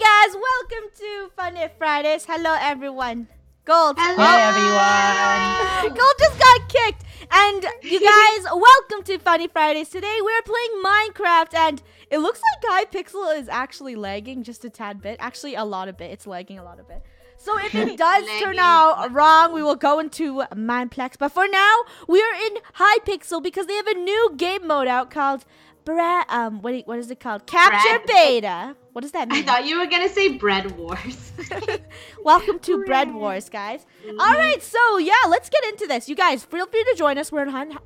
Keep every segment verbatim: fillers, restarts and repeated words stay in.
Hey guys, welcome to Funneh Fridays. Hello everyone. Gold. Hello everyone. Gold just got kicked. And you guys, welcome to Funneh Fridays. Today we're playing Minecraft and it looks like Hypixel is actually lagging just a tad bit. Actually a lot of bit. It's lagging a lot of bit. So if it does turn out wrong, we will go into Mineplex. But for now, we are in Hypixel because they have a new game mode out called Bre- um, what, what is it called? Capture Bread. Beta. What does that mean? I thought you were going to say Bed Wars. Welcome to Bed Wars, guys. Mm-hmm. All right, so yeah, let's get into this. You guys, feel free to join us. We're in Hun...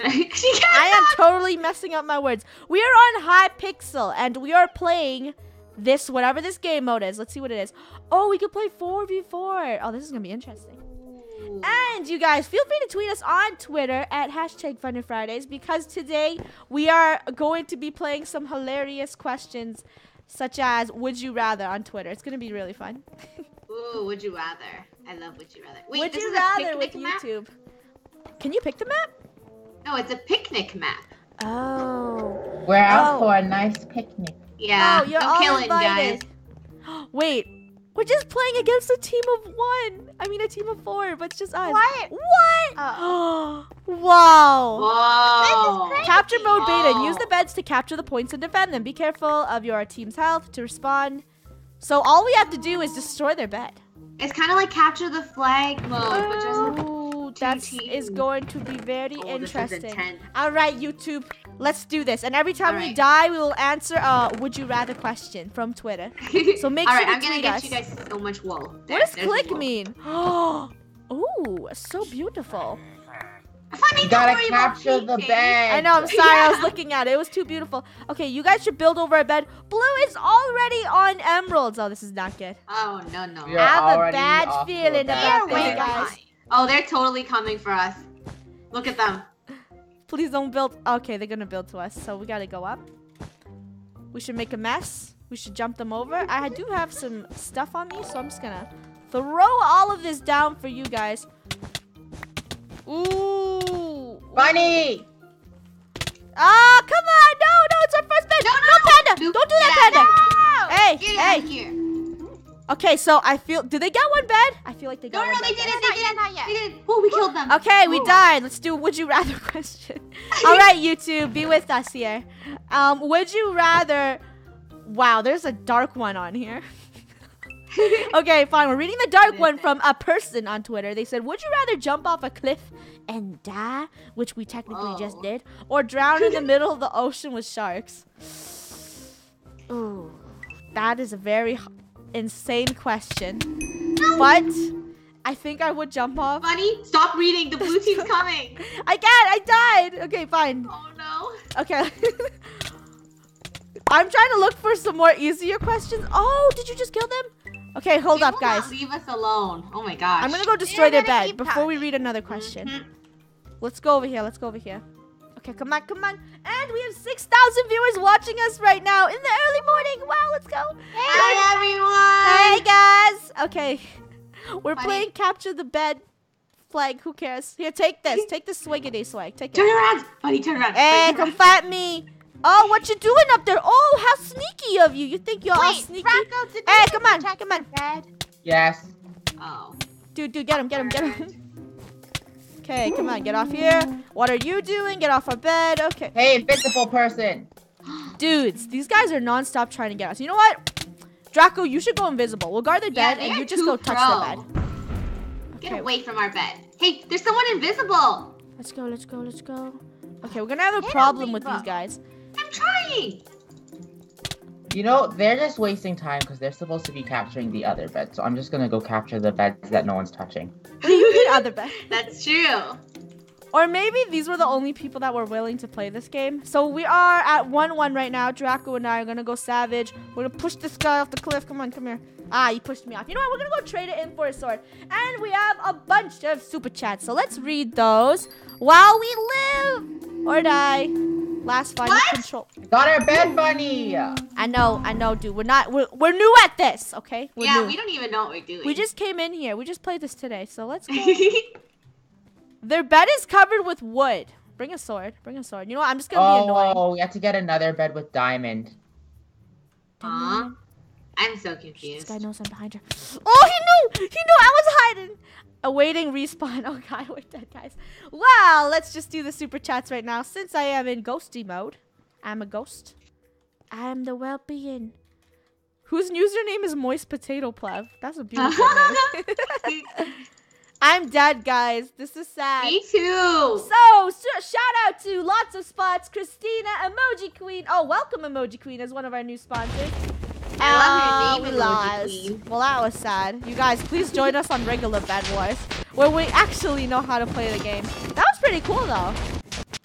I am totally messing up my words. We are on Hypixel, and we are playing this, whatever this game mode is. Let's see what it is. Oh, we could play four v four. Oh, this is going to be interesting. And you guys, feel free to tweet us on Twitter at hashtag Funneh Fridays because today we are going to be playing some hilarious questions such as Would You Rather on Twitter. It's going to be really fun. Ooh, Would You Rather. I love Would You Rather. Wait, would this you is rather a picnic with map? YouTube. Can you pick the map? No, it's a picnic map. Oh. We're out oh. for a nice picnic. Yeah, oh, you're all killing, invited. Guys. Wait. We're just playing against a team of one. I mean, a team of four, but it's just us. What? What? Oh. Wow. Whoa. This is crazy. Capture mode beta. Whoa. Use the beds to capture the points and defend them. Be careful of your team's health to respond. So all we have to do is destroy their bed. It's kind of like capture the flag mode. Oh, that is going to be very oh, interesting. All right, YouTube, let's do this. And every time all we right. die, we will answer a Would You Rather question from Twitter. So make all sure right, to I'm gonna tweet get us. You guys so much wool. There, what does click mean? Oh, so beautiful. Funny, you gotta capture the bed. I know, I'm sorry, yeah. I was looking at it. It was too beautiful. Okay, you guys should build over a bed. Blue is already on emeralds. Oh, this is not good. Oh, no, no. You're I have a bad feeling about this, guys. Oh, they're totally coming for us. Look at them. Please don't build. Okay, they're gonna build to us, so we gotta go up. We should make a mess. We should jump them over. I do have some stuff on me, so I'm just gonna throw all of this down for you guys. Ooh. Bunny! Oh, come on! No, no, it's our first bed! No, no, no panda! No, don't do that, panda! No. Hey, get hey! Out of here. Okay, so I feel. Did they get one bed? I feel like they got no, one. No, no, they did it! They did it! Not yet. They did. Oh, we killed them. Okay, we Ooh. died. Let's do a Would You Rather question. All right, YouTube, be with us here. Um, would you rather? Wow, there's a dark one on here. Okay, fine. We're reading the dark one from a person on Twitter. They said, would you rather jump off a cliff and die, which we technically Whoa. just did, or drown in the middle of the ocean with sharks? Ooh, that is a very insane question. No. But I think I would jump off. Bunny, stop reading. The blue team's coming. I can't. I died. Okay, fine. Oh, no. Okay. I'm trying to look for some more easier questions. Oh, did you just kill them? Okay, hold they up, guys. Not leave us alone. Oh my gosh. I'm gonna go destroy their bed before talking. we read another question. Mm-hmm. Let's go over here. Let's go over here. Okay, come on, come on. And we have six thousand viewers watching us right now in the early morning. Wow, let's go. Hey, Hi, everyone. Hey, guys. Okay, we're Funny. playing Capture the Bed Flag. Who cares? Here, take this. Take this swiggity swag. Take it. Turn around. Funny, turn around. Hey, Funny, come fight me. Oh, what you doing up there? Oh, how sneaky of you. You think you're Wait, all sneaky? Draco, did hey, come on. Check him on bed. Yes. Oh. Dude, dude, get him, get him, get him. Okay, come on, get off here. What are you doing? Get off our bed. Okay. Hey, invincible person. Dudes, these guys are nonstop trying to get us. You know what? Draco, you should go invisible. We'll guard their bed yeah, and you just go pro. touch their bed. Get okay. away from our bed. Hey, there's someone invisible. Let's go, let's go, let's go. Okay, we're gonna have a get problem with these guys. I'm trying! You know, they're just wasting time because they're supposed to be capturing the other beds. So I'm just going to go capture the beds that no one's touching. The other beds. That's true. Or maybe these were the only people that were willing to play this game. So we are at one one right now. Draco and I are going to go savage. We're going to push this guy off the cliff. Come on, come here. Ah, you pushed me off. You know what? We're going to go trade it in for a sword. And we have a bunch of super chats. So let's read those while we live or die. Last final control. Got our bed, Bunny. I know, I know, dude. We're not. We're, we're new at this, okay? We're yeah, new. We don't even know what we're doing. We just came in here. We just played this today, so let's go. Their bed is covered with wood. Bring a sword. Bring a sword. You know what? I'm just gonna oh, be annoying. Oh, we have to get another bed with diamond. Huh? I'm so confused. This guy knows I'm behind her. Oh, he knew! He knew I was hiding! Awaiting respawn. Oh, God, we're dead, guys. Wow, let's just do the super chats right now. Since I am in ghosty mode, I'm a ghost. I'm the well-being. Whose username is Moist Potato Plev? That's a beautiful name. I'm dead, guys. This is sad. Me too. So, so, shout out to lots of spots. Christina, Emoji Queen. Oh, welcome, Emoji Queen, as one of our new sponsors. I love your name, Emoji Queen. Well, that was sad. You guys, please join us on regular Bed Wars, where we actually know how to play the game. That was pretty cool, though.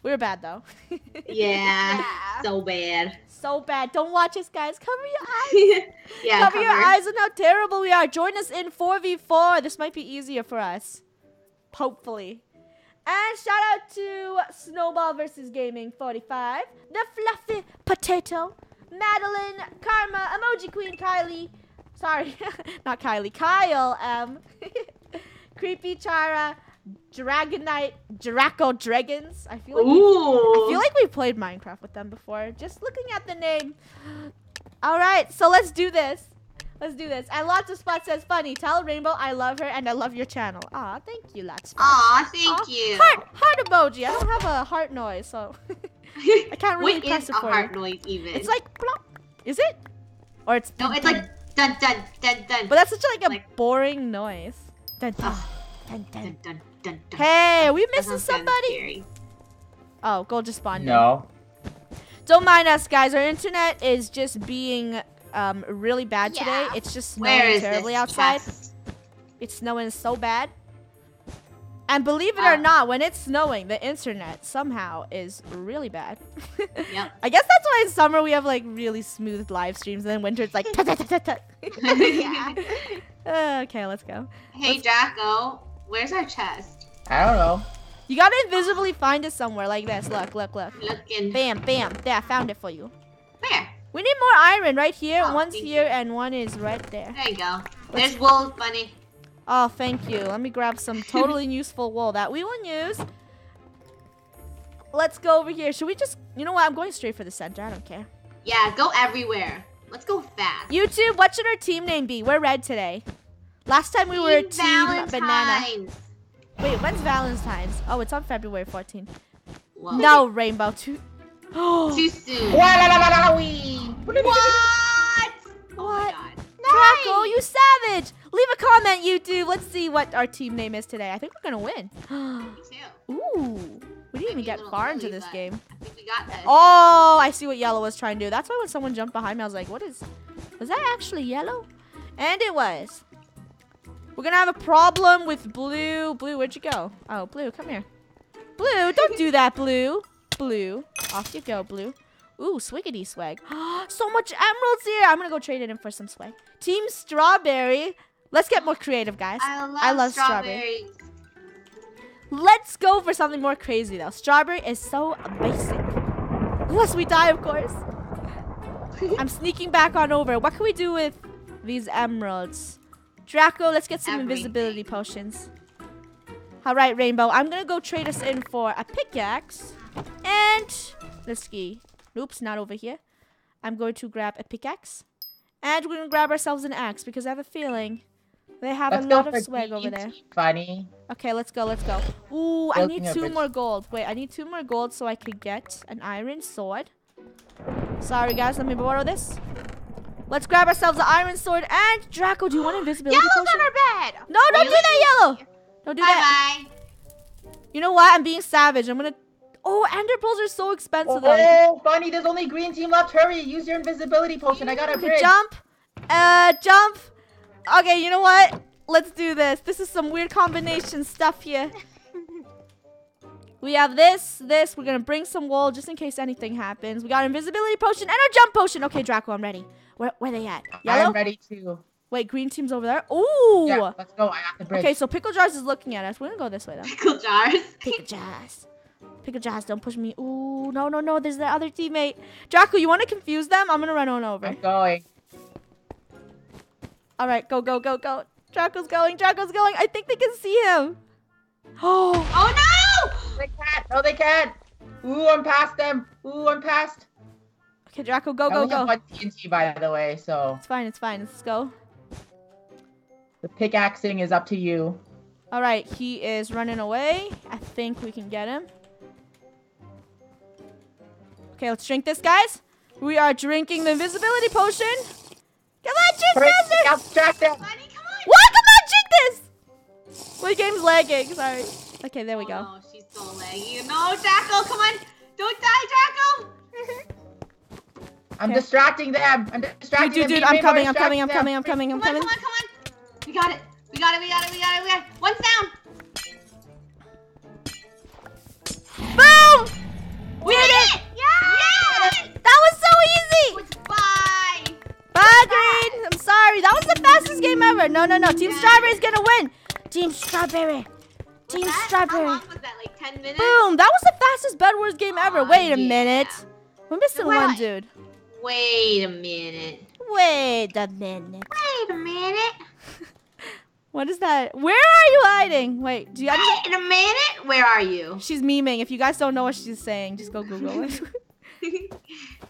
We were bad, though. Yeah, yeah. So bad. So bad. Don't watch us, guys. Cover your eyes. yeah, cover, cover your eyes on how terrible we are. Join us in four v four. This might be easier for us. Hopefully. And shout out to Snowball versus Gaming forty-five, The Fluffy Potato, Madeline, Karma, Emoji Queen, Kylie. Sorry, not Kylie. Kyle M. Creepy Chara, Dragonite, Draco Dragons. I feel like we, I feel like we played Minecraft with them before. Just looking at the name. All right, so let's do this. Let's do this. And lots of spots says funny. Tell Rainbow I love her and I love your channel. Aw, thank you, lots. Aw, thank Aw. you. Heart, heart emoji. I don't have a heart noise, so I can't really what press is it for a heart you. noise even. It's like plop. Is it? Or it's no, dun, it's dun. like dun dun dun dun. But that's such like a like, boring noise. Dun dun. Uh. Dun, dun. Dun, dun, dun, dun. Hey, are we missing somebody? Oh, Gold just spawned. No. In. Don't mind us, guys. Our internet is just being um, really bad yeah. today. It's just snowing terribly outside. Chest? It's snowing so bad. And believe it uh, or not, when it's snowing, the internet somehow is really bad. Yeah. I guess that's why in summer we have like really smooth live streams, and then winter it's like. Yeah. Uh, okay, let's go. Hey, let's Draco. Where's our chest? I don't know. You gotta invisibly find it somewhere like this. Look, look, look. Looking. Bam, bam. There, I found it for you. Where? We need more iron right here. Oh, One's here you. and one is right there. There you go. Let's There's wool, bunny. Oh, thank you. Let me grab some totally useful wool that we won't use. Let's go over here. Should we just... You know what? I'm going straight for the center. I don't care. Yeah, go everywhere. Let's go fast. YouTube, what should our team name be? We're red today. Last time we team were Team Valentine's. Banana. Wait, when's Valentine's? Oh, it's on February fourteenth. Whoa. No, Rainbow. Too, too soon. What? What? What? Oh nice. Draco, you savage. Leave a comment, YouTube. Let's see what our team name is today. I think we're going to win. Me too. Ooh. We didn't even get far into this game. I think we got this. Oh, I see what yellow was trying to do. That's why when someone jumped behind me, I was like, what is... Was that actually yellow? And it was. We're going to have a problem with blue. Blue, where'd you go? Oh, blue, come here. Blue, don't do that, blue. Blue. Off you go, blue. Ooh, swiggity swag. So much emeralds here. I'm going to go trade it in for some swag. Team Strawberry. Let's get more creative, guys. I love, I love strawberries. strawberry. Let's go for something more crazy, though. Strawberry is so basic. Unless we die, of course. I'm sneaking back on over. What can we do with these emeralds? Draco, let's get some Everything. invisibility potions. All right, Rainbow. I'm going to go trade us in for a pickaxe. And let's ski. Oops, not over here. I'm going to grab a pickaxe. And we're going to grab ourselves an axe because I have a feeling... They have let's a lot of swag over there. Funny. Okay, let's go, let's go. Ooh, I need two more gold. Wait, I need two more gold so I can get an iron sword. Sorry, guys, let me borrow this. Let's grab ourselves an iron sword. And Draco, do you want invisibility potion? Yellow's on our bed! No, don't really? do that, yellow! Don't do bye that. Bye-bye. You know what? I'm being savage. I'm gonna... Oh, ender pearls are so expensive. Oh, oh funny, there's only green team left. Hurry, use your invisibility potion. I got a bridge. Jump. Uh, jump. Okay, you know what? Let's do this. This is some weird combination stuff here. We have this, this. We're going to bring some wool just in case anything happens. We got invisibility potion and our jump potion. Okay, Draco, I'm ready. Where, where are they at? Yellow? I'm ready too. Wait, green team's over there? Ooh! Yeah, let's go. I got the bridge. Okay, so Pickle Jars is looking at us. We're going to go this way, though. Pickle Jars? Pickle Jars. Pickle Jars, don't push me. Ooh, no, no, no. There's the other teammate. Draco, you want to confuse them? I'm going to run on over. I'm going. All right, go, go, go, go. Draco's going, Draco's going. I think they can see him. Oh, oh no! They can't, no they can't. Ooh, I'm past them. Ooh, I'm past. Okay, Draco, go, go, go. I only got T N T, by the way, so. It's fine, it's fine. Let's go. The pickaxing is up to you. All right, he is running away. I think we can get him. Okay, let's drink this, guys. We are drinking the invisibility potion. Come on, drink this! Come on, drink this! My game's lagging, sorry. Okay, there we go. Oh, she's so laggy. No, Draco, come on! Don't die, Draco! I'm okay. distracting them. I'm distracting dude, them. Dude, dude, I'm coming, I'm coming, I'm coming, I'm coming, I'm coming, I'm coming. Come on, come on, come on! We got it! We got it, we got it, we got it, we got it! One's down! Boom! We did it! Yeah! That was so easy! It's fine! Bye, Green! I'm sorry, that was the fastest game ever! No, no, no, Team yeah. Strawberry's gonna win! Team Strawberry! Team was that, Strawberry! How long was that, like ten minutes? Boom! That was the fastest Bed Wars game ever! Oh, Wait a yeah. minute! We're missing Wait. one, dude. Wait a minute. Wait a minute. Wait a minute. What is that? Where are you hiding? Wait, do you have Wait a minute. Where are you? She's memeing. If you guys don't know what she's saying, just go Google it.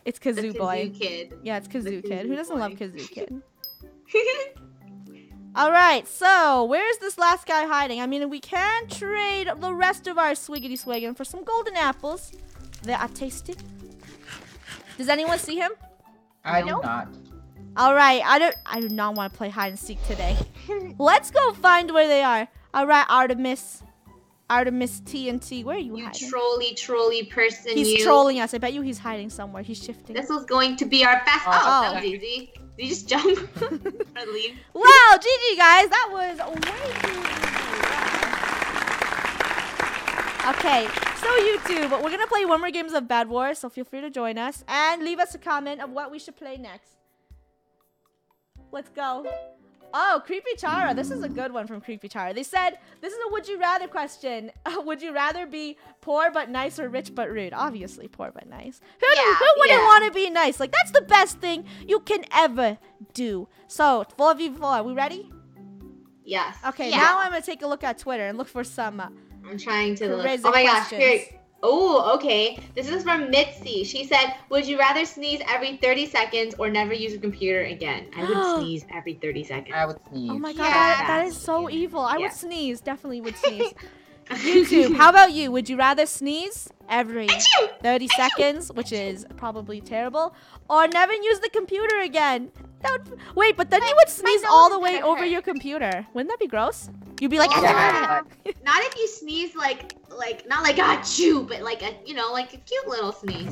It's Kazoo the Boy. Kazoo Kid. Yeah, it's Kazoo, Kazoo Kid. Boy. Who doesn't love Kazoo Kid? All right, so where's this last guy hiding? I mean, we can trade the rest of our swiggity swiggin for some golden apples that are tasty. Does anyone see him? I do not. All right, I don't. I do not want to play hide and seek today. Let's go find where they are. All right, Artemis, Artemis T N T. Where are you, you hiding? You trolley, trolley person. He's you. trolling us. I bet you he's hiding somewhere. He's shifting. This was going to be our fast. Oh, oh, that was easy. Did you just jump or leave? Wow, G G guys, that was way too easy. Wow. Okay. So YouTube, but we're gonna play one more games of Bed Wars, so feel free to join us and leave us a comment of what we should play next. Let's go. Oh, Creepy Chara, this is a good one from Creepy Chara. They said this is a would you rather question. Would you rather be poor but nice or rich but rude? Obviously poor but nice. Who, yeah, do, who wouldn't yeah. want to be nice? Like that's the best thing you can ever do. So four v four, are we ready? Yes. Okay, yeah. Now I'm gonna take a look at Twitter and look for some. Uh, I'm trying to look. Oh my gosh. Oh, okay. This is from Mitzi. She said, would you rather sneeze every thirty seconds or never use a computer again? I would sneeze every thirty seconds. I would sneeze. Oh my god, yeah. that, that is so evil. I yeah. would sneeze. Definitely would sneeze. YouTube, how about you? Would you rather sneeze every thirty seconds, which is probably terrible, or never use the computer again? Would, wait, but then my, you would sneeze all the way over hurt. your computer. Wouldn't that be gross? You'd be like, oh, yeah. Not if you sneeze like, like not like ah chew, but like a, you know, like a cute little sneeze.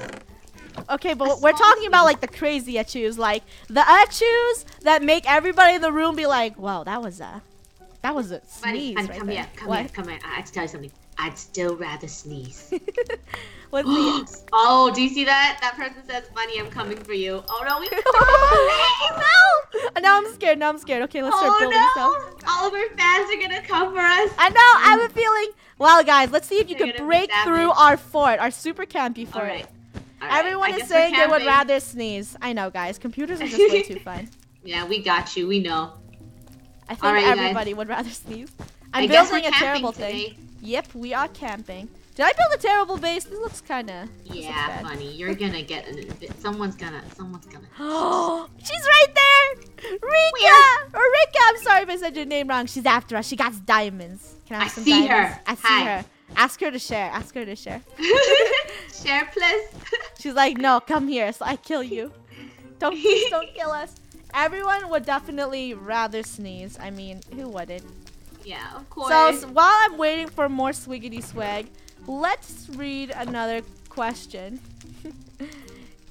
Okay, but a we're talking sneeze. about like the crazy achus, like the achus that make everybody in the room be like, "Wow, that was a, that was a sneeze." Funny, right come there. here, come what? here, come here. I have to tell you something. I'd still rather sneeze. What's the oh, do you see that? That person says, "Funny, I'm coming for you." Oh no, we. No. Now I'm scared. Now I'm scared. Okay, let's start oh, building no. stuff. All of our fans are gonna come for us. I know. I have a feeling. Well, guys, let's see if you They're can break through our fort, our super campy fort. All right. All right. Everyone is saying they would rather sneeze. I know, guys. Computers are just way too fun. Yeah, we got you. We know. I think right, everybody guys. would rather sneeze. I'm I building a terrible today. thing. Yep, we are camping. Did I build a terrible base? This looks kind of yeah, funny. You're gonna get an, someone's gonna someone's gonna. Oh, she's right there, Rika or Rika. I'm sorry if I said your name wrong. She's after us. She got diamonds. Can I have I some see diamonds? her. I see Hi. her. Ask her to share. Ask her to share. Share, please. She's like, no, come here, so I kill you. Don't please don't kill us. Everyone would definitely rather sneeze. I mean, who wouldn't? Yeah, of course. So, so while I'm waiting for more swiggity swag, let's read another question.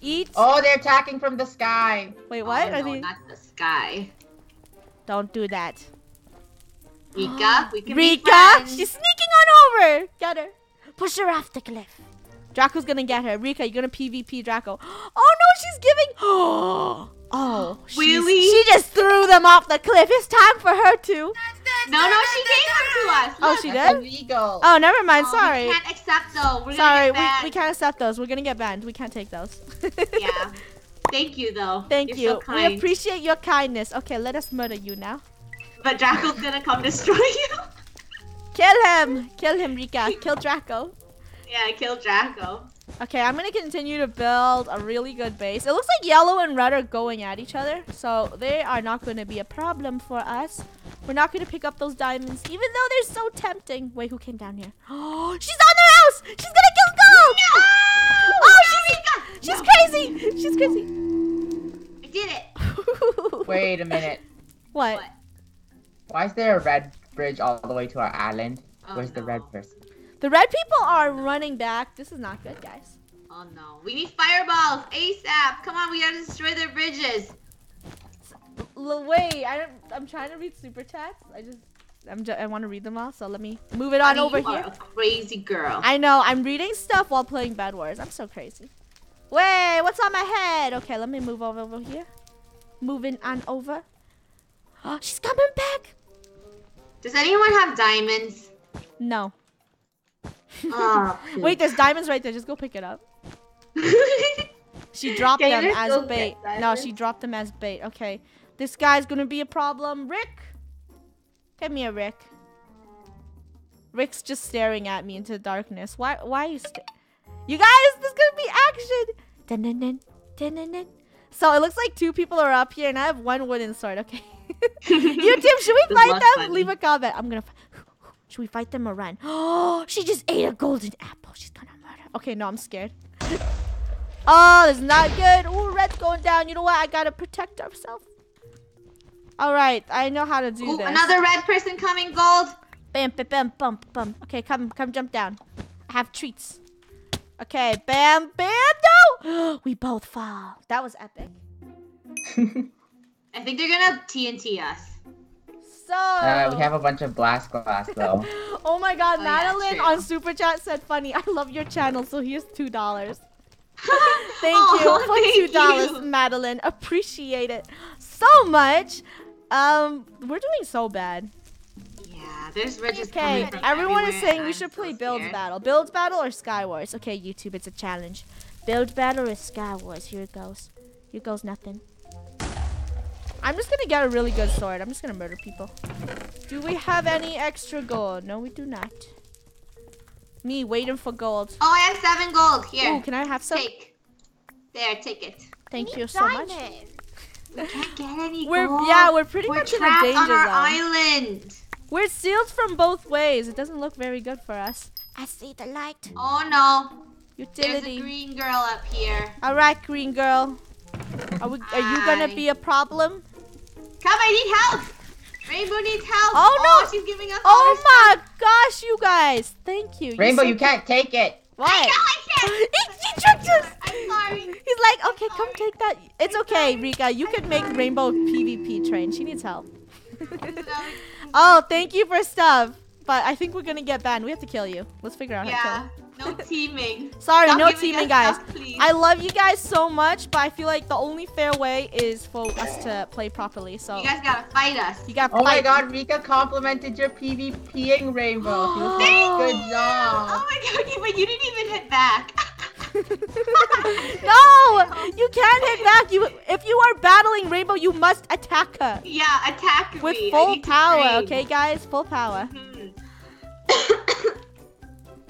Eat. Oh, they're attacking from the sky. Wait, what? Oh, Are no, they... not the sky. Don't do that. Rika, we can Rika, be friends. She's sneaking on over. Get her. Push her off the cliff. Draco's gonna get her. Rika, you're gonna P V P Draco. Oh no, she's giving. Oh. Oh, really? She just threw them off the cliff. It's time for her to. No, no, she gave them to us. Look. Oh, she did? Illegal. Oh, never mind. Oh, sorry. We can't accept those. We're Sorry, we, we can't accept those. We're going to get banned. We can't take those. Yeah. Thank you, though. Thank You're you. So kind. We appreciate your kindness. Okay, let us murder you now. But Draco's going to come destroy you. Kill him. Kill him, Rika. Kill Draco. Yeah, kill Draco. Okay, I'm gonna continue to build a really good base. It looks like yellow and red are going at each other, so they are not gonna be a problem for us. We're not gonna pick up those diamonds, even though they're so tempting. Wait, who came down here? Oh, she's on the house! She's gonna kill Gold! No! Oh, oh she's, she's crazy! She's crazy! I did it! Wait a minute. What? what? Why is there a red bridge all the way to our island? Oh, Where's no. the red person? The red people are running back. This is not good, guys. Oh no. We need fireballs ASAP. Come on, we gotta destroy their bridges. L wait, I don't, I'm trying to read super chats. I just, I'm just, I want to read them all. So let me move it on Honey, over you here. Are a crazy girl. I know. I'm reading stuff while playing Bed Wars. I'm so crazy. Wait, what's on my head? Okay, let me move over over here. Moving on over. Oh, she's coming back. Does anyone have diamonds? No. Oh, wait, there's diamonds right there. Just go pick it up. She dropped them as bait. No, she dropped them as bait. Okay. This guy's gonna be a problem. Rick! Come here, Rick. Rick's just staring at me into the darkness. Why why are you st You guys, this is gonna be action! Dun, dun, dun, dun, dun, dun. So it looks like two people are up here and I have one wooden sword, okay. YouTube, should we fight them? Funny. Leave a comment. I'm gonna Should we fight them or run? Oh, she just ate a golden apple. She's gonna murder. Okay, no, I'm scared. Oh, this is not good. Ooh, red's going down. You know what? I gotta protect ourselves. All right, I know how to do Ooh, this. Another red person coming, Gold. Bam, bam, bam, bam, bam. Okay, come, come, jump down. I have treats. Okay, bam, bam, no. We both fall. That was epic. I think they're gonna T N T us. So uh, we have a bunch of blast glass though. Oh my god, oh, Madeline yeah, on Super Chat said, "Funny, I love your channel, so here's two dollars. Thank oh, you for thank two dollars, Madeline. Appreciate it so much. Um, we're doing so bad. Yeah, there's bridges okay, coming from everyone everywhere. Is saying we should I'm play so Build scared. Battle, Build Battle or Skywars. Okay, YouTube, it's a challenge. Build Battle or Skywars. Here it goes. Here goes nothing. I'm just gonna get a really good sword. I'm just gonna murder people. Do we have any extra gold? No, we do not. Me waiting for gold. Oh, I have seven gold. Here. Ooh, can I have some? Take. There, take it. Thank you so much. We can't get any we're, gold. Yeah, we're pretty we're much in a danger on our zone. Island. We're sealed from both ways. It doesn't look very good for us. I see the light. Oh no. Utility. There's a green girl up here. All right, green girl. Are we? Hi. Are you gonna be a problem? Come, I need help! Rainbow needs help! Oh no! Oh, she's giving us oh my stuff. Gosh, you guys! Thank you. Rainbow, you, you can't take it! What? I know I can't! He tricked us! I'm sorry. He's like, okay, I'm come sorry. Take that. It's I'm okay, sorry. Rika. You I'm could sorry. Make Rainbow PvP train. She needs help. Oh, thank you for stuff. But I think we're gonna get banned. We have to kill you. Let's figure out yeah. how to kill you. No teaming. Sorry, Stop no teaming, guys. Stuff, I love you guys so much, but I feel like the only fair way is for us to play properly. So you guys gotta fight us. You gotta. Oh fight. My God, Rika complimented your PvPing, Rainbow. Oh, good job. Oh my God, but you didn't even hit back. No, you can't hit back. You, if you are battling Rainbow, you must attack her. Yeah, attack with me. With full power, okay, guys? Full power. Mm-hmm.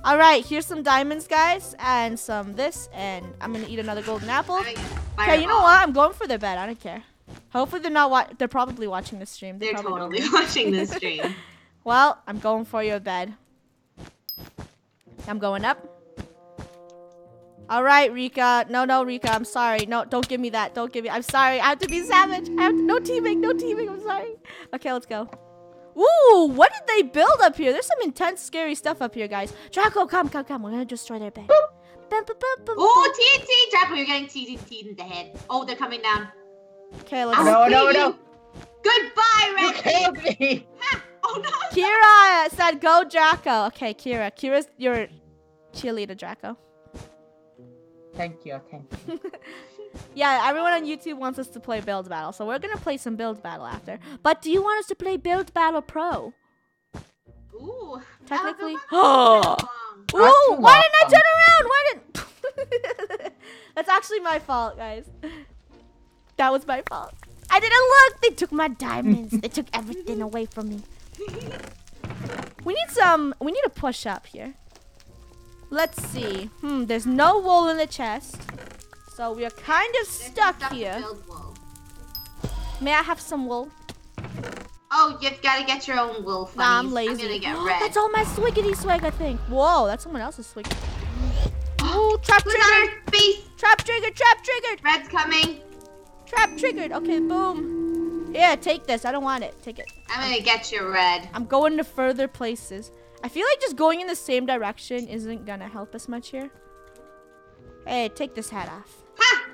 All right, here's some diamonds, guys, and some this, and I'm gonna eat another golden apple. Okay, you know what? I'm going for their bed. I don't care. Hopefully they're not watching. They're probably watching the stream. They're, they're totally don't. watching the stream. Well, I'm going for your bed. I'm going up. All right, Rika. No, no, Rika. I'm sorry. No, don't give me that. Don't give me. I'm sorry. I have to be savage. I have to no teaming. No teaming. I'm sorry. Okay, let's go. Ooh, what did they build up here? There's some intense, scary stuff up here, guys. Draco, come, come, come. We're gonna destroy their bed. Oh, T N T! Draco, you're getting T N T in the head. Oh, they're coming down. Okay, let's go. No, no, no. Goodbye, Red. You killed me. Ha. Oh, no. Kira said, go, Draco. Okay, Kira. Kira's your cheerleader, Draco. Thank you, thank you. Yeah, everyone on YouTube wants us to play Build Battle, so we're gonna play some Build Battle after. But do you want us to play Build Battle Pro? Ooh. Technically. Oh. Ooh, why didn't I turn around? Why didn't That's actually my fault, guys. That was my fault. I didn't look! They took my diamonds. They took everything away from me. We need some we need a push up here. Let's see. Hmm, there's no wool in the chest. So we are kind of stuck, stuck here. May I have some wool? Oh, you've got to get your own wool, Funnies. Nah, I'm lazy. I'm gonna get red. That's all my swiggity swag, I think. Whoa, that's someone else's swig. Oh, trap triggered. Beast. Trap triggered, trap triggered. Red's coming. Trap triggered. Okay, boom. Yeah, take this. I don't want it. Take it. I'm gonna okay. get your red. I'm going to further places. I feel like just going in the same direction isn't gonna help us much here. Hey, take this hat off. Ha!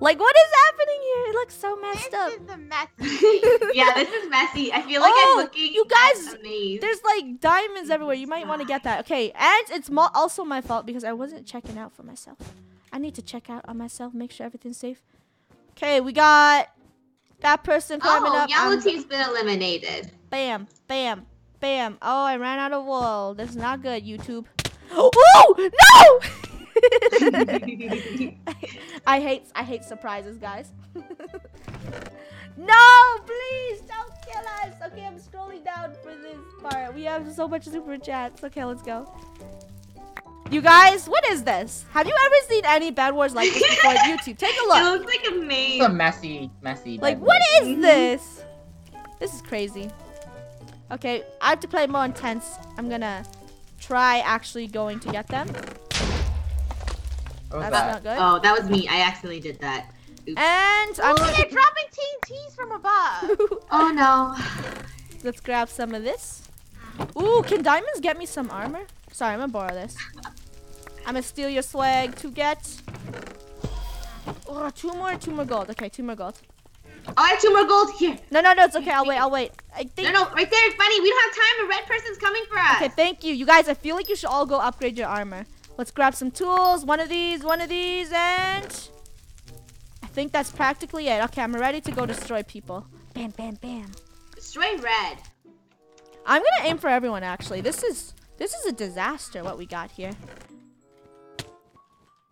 Like, what is happening here? It looks so messed up. This is a messy. Yeah, this is messy. I feel like oh, I'm looking you guys, at amazed. There's like diamonds everywhere. You might want to get that. Okay, and it's also my fault because I wasn't checking out for myself. I need to check out on myself, make sure everything's safe. Okay, we got that person climbing oh, up. Oh, yellow team's been eliminated. Bam, bam, bam. Oh, I ran out of wool. That's not good, YouTube. Oh, no! I hate I hate surprises, guys. No, please don't kill us. Okay, I'm scrolling down for this part. We have so much super chats. Okay, let's go. You guys, what is this? Have you ever seen any Bed Wars like this before on YouTube? Take a look. It looks like a maze. It's a messy, messy. Like, what is this? This is crazy. Okay, I have to play more intense. I'm gonna try actually going to get them. That's that? not good. Oh, that was me. I accidentally did that. Oops. And I'm Ooh, they're dropping T N Ts from above. Oh no. Let's grab some of this. Ooh, can diamonds get me some armor? Sorry, I'm gonna borrow this. I'm gonna steal your swag to get. Oh, two more, two more gold. Okay, two more gold. Oh, I have two more gold here. No, no, no, it's okay. I'll wait. I'll wait. I think. No, no, right there, Funny. We don't have time. A red person's coming for us. Okay, thank you, you guys. I feel like you should all go upgrade your armor. Let's grab some tools, one of these, one of these, and... I think that's practically it. Okay, I'm ready to go destroy people. Bam, bam, bam. Destroy red. I'm gonna aim for everyone, actually. This is this is a disaster, what we got here.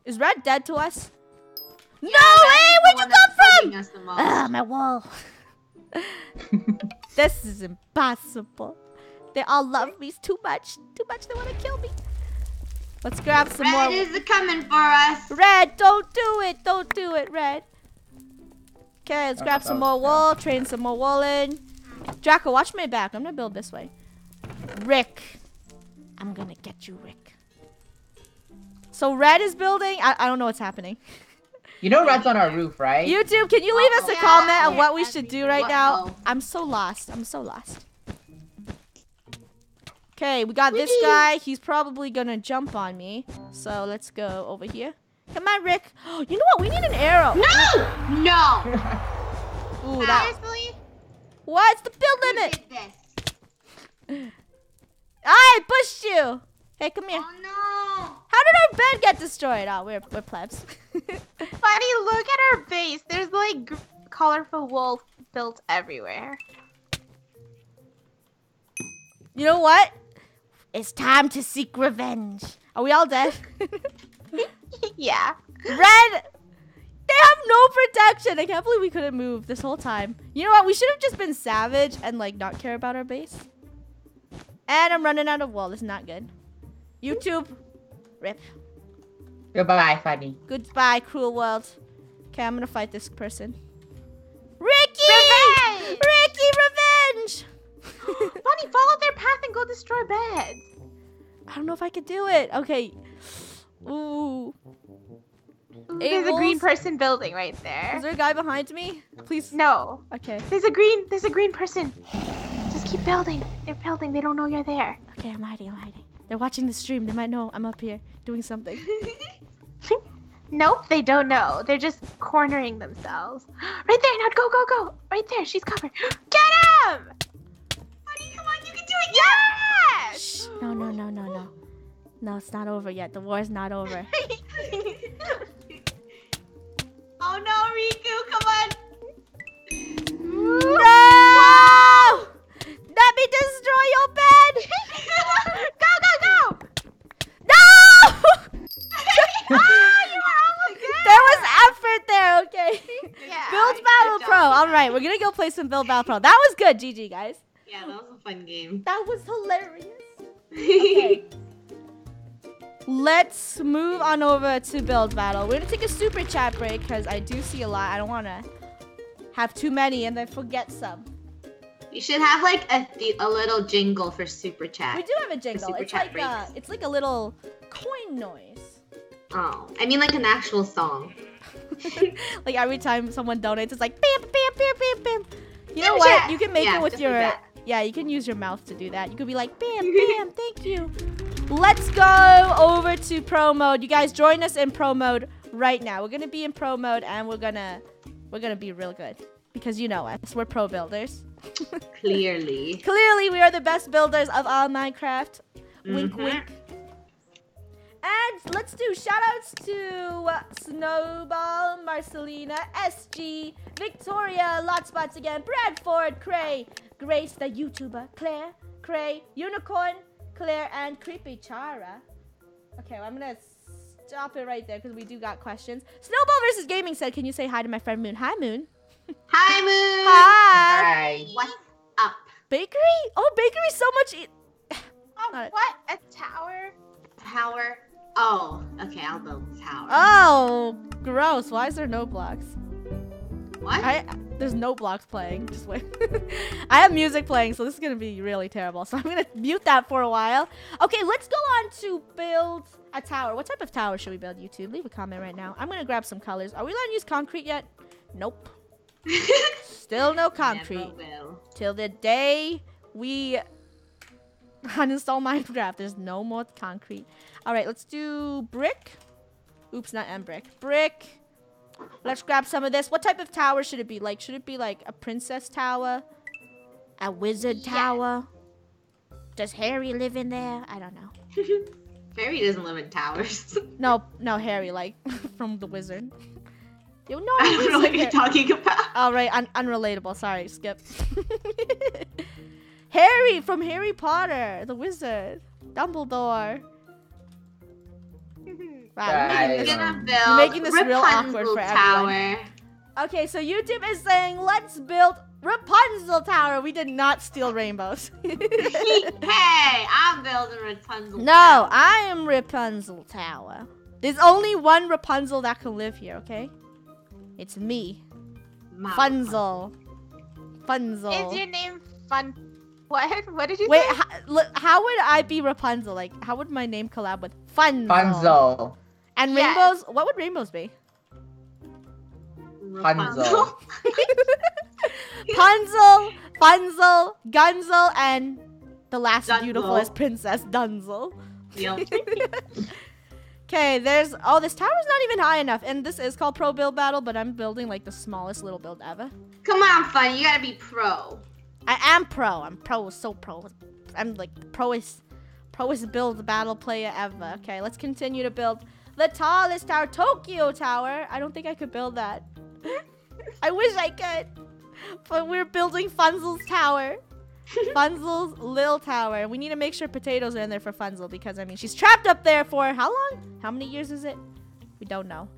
Is red dead to us? Yeah, no way! Where'd you come from? Ah, my wall. This is impossible. They all love me too much. Too much, they wanna kill me. Let's grab some more. Red is coming for us. Red, don't do it. Don't do it, Red. Okay, let's grab some more wool. Train some more wool in. Draco, watch my back. I'm going to build this way. Rick. I'm going to get you, Rick. So Red is building. I, I don't know what's happening. You know Red's on our roof, right? YouTube, can you leave us a comment on what we should do right now? I'm so lost. I'm so lost. Okay, we got this guy. He's probably gonna jump on me. So let's go over here. Come on, Rick. Oh, you know what? We need an arrow. No! No! Ooh, that... Seriously? What's the build limit? This. I pushed you. Hey, come here. Oh, no. How did our bed get destroyed? Oh, we're, we're plebs. Funny, look at our base. There's like colorful wool built everywhere. You know what? It's time to seek revenge. Are we all dead? Yeah. Red! They have no protection! I can't believe we couldn't move this whole time. You know what? We should have just been savage and like not care about our base. And I'm running out of wool. It's not good. YouTube. Rip. Goodbye, Funny. Goodbye, cruel world. Okay, I'm gonna fight this person. Ricky! Revenge! Ricky, revenge! Funny, follow their path and go destroy beds. I don't know if I could do it. Okay. Ooh. Ooh there's a green person building right there. Is there a guy behind me? Please. No. Okay. There's a green. There's a green person. Just keep building. They're building. They don't know you're there. Okay, I'm hiding. I'm hiding. They're watching the stream. They might know I'm up here doing something. Nope, they don't know. They're just cornering themselves. Right there. Now go, go, go. Right there. She's covered. Get him! Yes! No, no, no, no, no. No, it's not over yet. The war is not over. Oh no, Riku, come on! No! Let me destroy your bed! Go, go, go! No! Ah, you were almost there! There was effort there, okay. Yeah, Build Battle Pro. Alright, we're gonna go play some Build Battle Pro. That was good, G G, guys. Yeah, that was a fun game. That was hilarious. Okay. let's move on over to Build Battle. We're gonna take a super chat break because I do see a lot. I don't wanna have too many and then forget some. You should have like a, a little jingle for super chat. We do have a jingle. It's like a, it's like a little coin noise. Oh, I mean like an actual song. Like every time someone donates, it's like bam, bam, bam, bam, bam. You know what? You can make it with your, yeah, you can use your mouth to do that. You could be like bam, bam, thank you. Let's go over to pro mode. You guys join us in pro mode right now. We're gonna be in pro mode and we're gonna we're gonna be real good. Because you know us, we're pro builders. Clearly. Clearly we are the best builders of all Minecraft. Mm-hmm. Wink wink. And let's do shoutouts to Snowball, Marcelina, S G, Victoria, Lotspots again, Bradford, Cray, Grace the YouTuber, Claire, Cray, Unicorn, Claire, and Creepy Chara. Okay, well, I'm gonna stop it right there because we do got questions. Snowball versus Gaming said, "Can you say hi to my friend Moon?" Hi, Moon. Hi, Moon. Hi. Hi. What's up? Bakery? Oh, bakery, so much. E oh, what? A tower? Tower? Oh, okay, I'll build the tower. Oh, gross. Why is there no blocks? What? I, there's no blocks playing. Just wait. I have music playing, so this is gonna be really terrible. So I'm gonna mute that for a while. Okay, let's go on to build a tower. What type of tower should we build, YouTube? Leave a comment right now. I'm gonna grab some colors. Are we allowed to use concrete yet? Nope. Still no concrete. Till the day we uninstall Minecraft. There's no more concrete. All right, let's do brick. Oops, not end brick. Brick. Let's grab some of this. What type of tower should it be? Like, should it be like a princess tower? A wizard yeah. tower? Does Harry live in there? I don't know. Harry doesn't live in towers. No, no, Harry, like, from the wizard. You know, I don't know what you're talking about. All right, un unrelatable. Sorry, skip. Harry from Harry Potter, the wizard. Dumbledore. Wow, I'm making, this, I'm making this real awkward for everyone. Okay, so YouTube is saying, let's build Rapunzel Tower. We did not steal rainbows. Hey, I'm building Rapunzel no, Tower. No, I am Rapunzel Tower. There's only one Rapunzel that can live here, okay? It's me. My Funzel. Rapunzel. Funzel. Is your name Fun... What? What did you Wait, say? Wait, how would I be Rapunzel? Like, how would my name collab with Funzel? Funzel. And yes. rainbows, what would rainbows be? Punzel. Punzel, Funzel, Gunzel, and the last Dunzel. Beautifulest princess, Dunzel. Yep. Okay, there's, oh, this tower's not even high enough, and this is called Pro Build Battle, but I'm building like the smallest little build ever. Come on, Funny, you gotta be pro. I am pro, I'm pro, so pro. I'm like the proest, proest build battle player ever. Okay, let's continue to build the tallest tower, Tokyo Tower. I don't think I could build that. I wish I could, but we're building Funzel's Tower. Funzel's Lil Tower. We need to make sure potatoes are in there for Funzel because, I mean, she's trapped up there for how long? How many years is it? We don't know.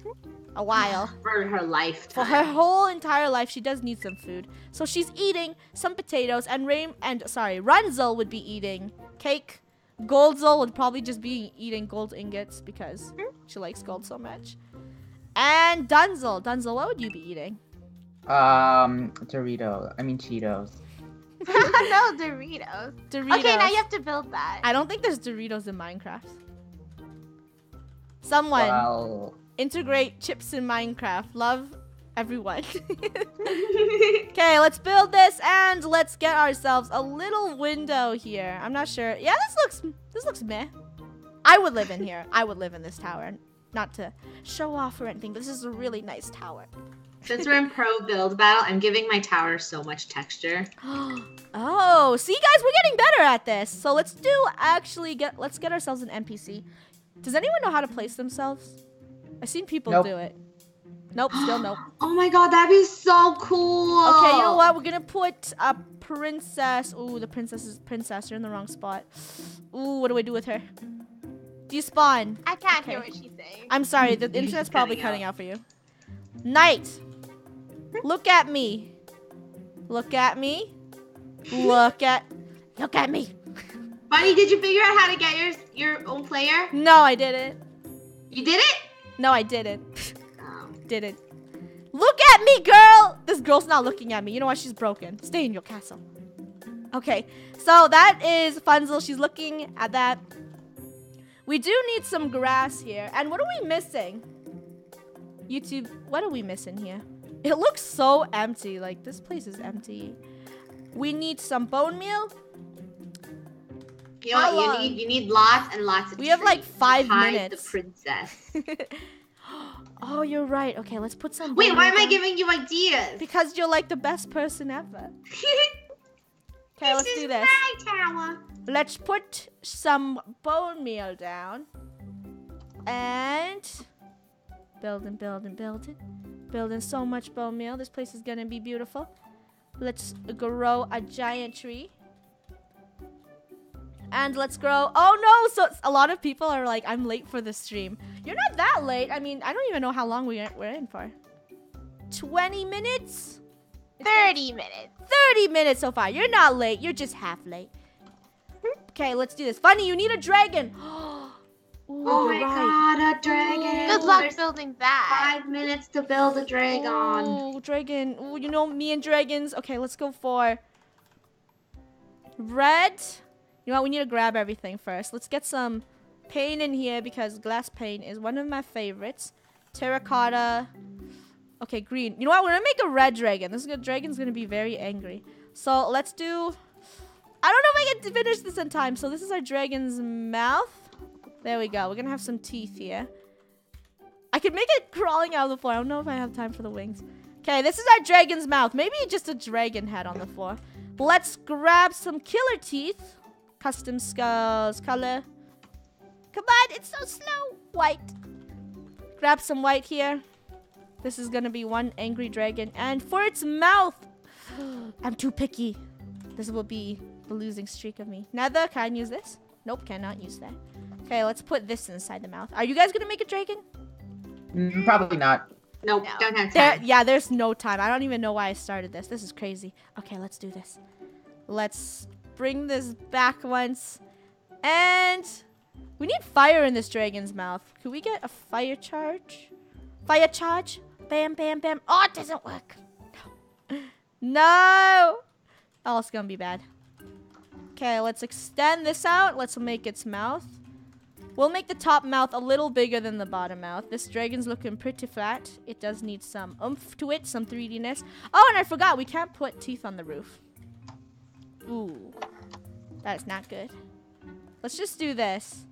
A while. For her lifetime. For her whole entire life, she does need some food. So she's eating some potatoes, and Rain and sorry, Runzel would be eating cake. Goldzel would probably just be eating gold ingots because she likes gold so much. And Dunzel. Dunzel, what would you be eating? Um, Doritos. I mean, Cheetos. No, Doritos. Doritos. Okay, now you have to build that. I don't think there's Doritos in Minecraft. Someone wow. integrate chips in Minecraft. Love everyone. Okay, let's build this and let's get ourselves a little window here. I'm not sure. Yeah, this looks this looks meh. I would live in here. I would live in this tower. Not to show off or anything, but this is a really nice tower. Since we're in pro build battle, I'm giving my tower so much texture. Oh, see guys, we're getting better at this. So let's do actually get, let's get ourselves an N P C. Does anyone know how to place themselves? I've seen people nope. do it. Nope, still nope. Oh my god, that'd be so cool. Okay, you know what? We're gonna put a princess. Ooh, the princess is princess. You're in the wrong spot. Ooh, what do I do with her? Despawn. I can't okay. hear what she's saying. I'm sorry, the internet's probably cutting out. out for you. Knight. Look at me. Look at me. Look at. Look at me. Bunny, did you figure out how to get your your own player? No, I didn't. You did it? No, I didn't. Oh. Didn't. Look at me, girl! This girl's not looking at me. You know why? She's broken. Stay in your castle. Okay, so that is Funzel. She's looking at that. We do need some grass here. And what are we missing? YouTube, what are we missing here? It looks so empty. Like, this place is empty. We need some bone meal. You know what? You need, you need lots and lots of We trees. have like five Hide minutes. the princess. Oh, you're right. Okay, let's put some... Wait, why am I giving you ideas? Because you're like the best person ever. Okay, let's do this. This is my tower. Let's put some bone meal down. And... building, building, building. Building so much bone meal. This place is going to be beautiful. Let's grow a giant tree. And let's grow... Oh, no! So a lot of people are like, I'm late for the stream. You're not that late. I mean, I don't even know how long we're in for. twenty minutes? thirty minutes. thirty minutes so far. You're not late. You're just half late. Okay, let's do this. Funny, you need a dragon. Ooh, oh my right. god, a dragon. Good luck There's building that. Five minutes to build a dragon. Oh, dragon. Oh, you know me and dragons. Okay, let's go for red. You know what? We need to grab everything first. Let's get some paint in here because glass paint is one of my favorites. Terracotta. Okay, green. You know what? We're gonna make a red dragon. This dragon's gonna be very angry. So let's do... I don't know if I can finish this in time. So this is our dragon's mouth. There we go. We're gonna have some teeth here. I could make it crawling out of the floor. I don't know if I have time for the wings. Okay, this is our dragon's mouth. Maybe just a dragon head on the floor. Let's grab some killer teeth. Custom skulls. Color. Come on, it's so slow. White. Grab some white here. This is gonna be one angry dragon. And for its mouth, I'm too picky. This will be the losing streak of me. Nether, can I use this? Nope, cannot use that. Okay, let's put this inside the mouth. Are you guys gonna make a dragon? Mm, probably not. Nope, no. Don't have time. There, yeah, there's no time. I don't even know why I started this. This is crazy. Okay, let's do this. Let's bring this back once. And we need fire in this dragon's mouth. Could we get a fire charge? Fire charge? Bam, bam, bam. Oh, it doesn't work. No. No. Oh, it's gonna be bad. Okay, let's extend this out. Let's make its mouth. We'll make the top mouth a little bigger than the bottom mouth. This dragon's looking pretty fat. It does need some oomph to it, some three D-ness. Oh, and I forgot, we can't put teeth on the roof. Ooh. That is not good. Let's just do this.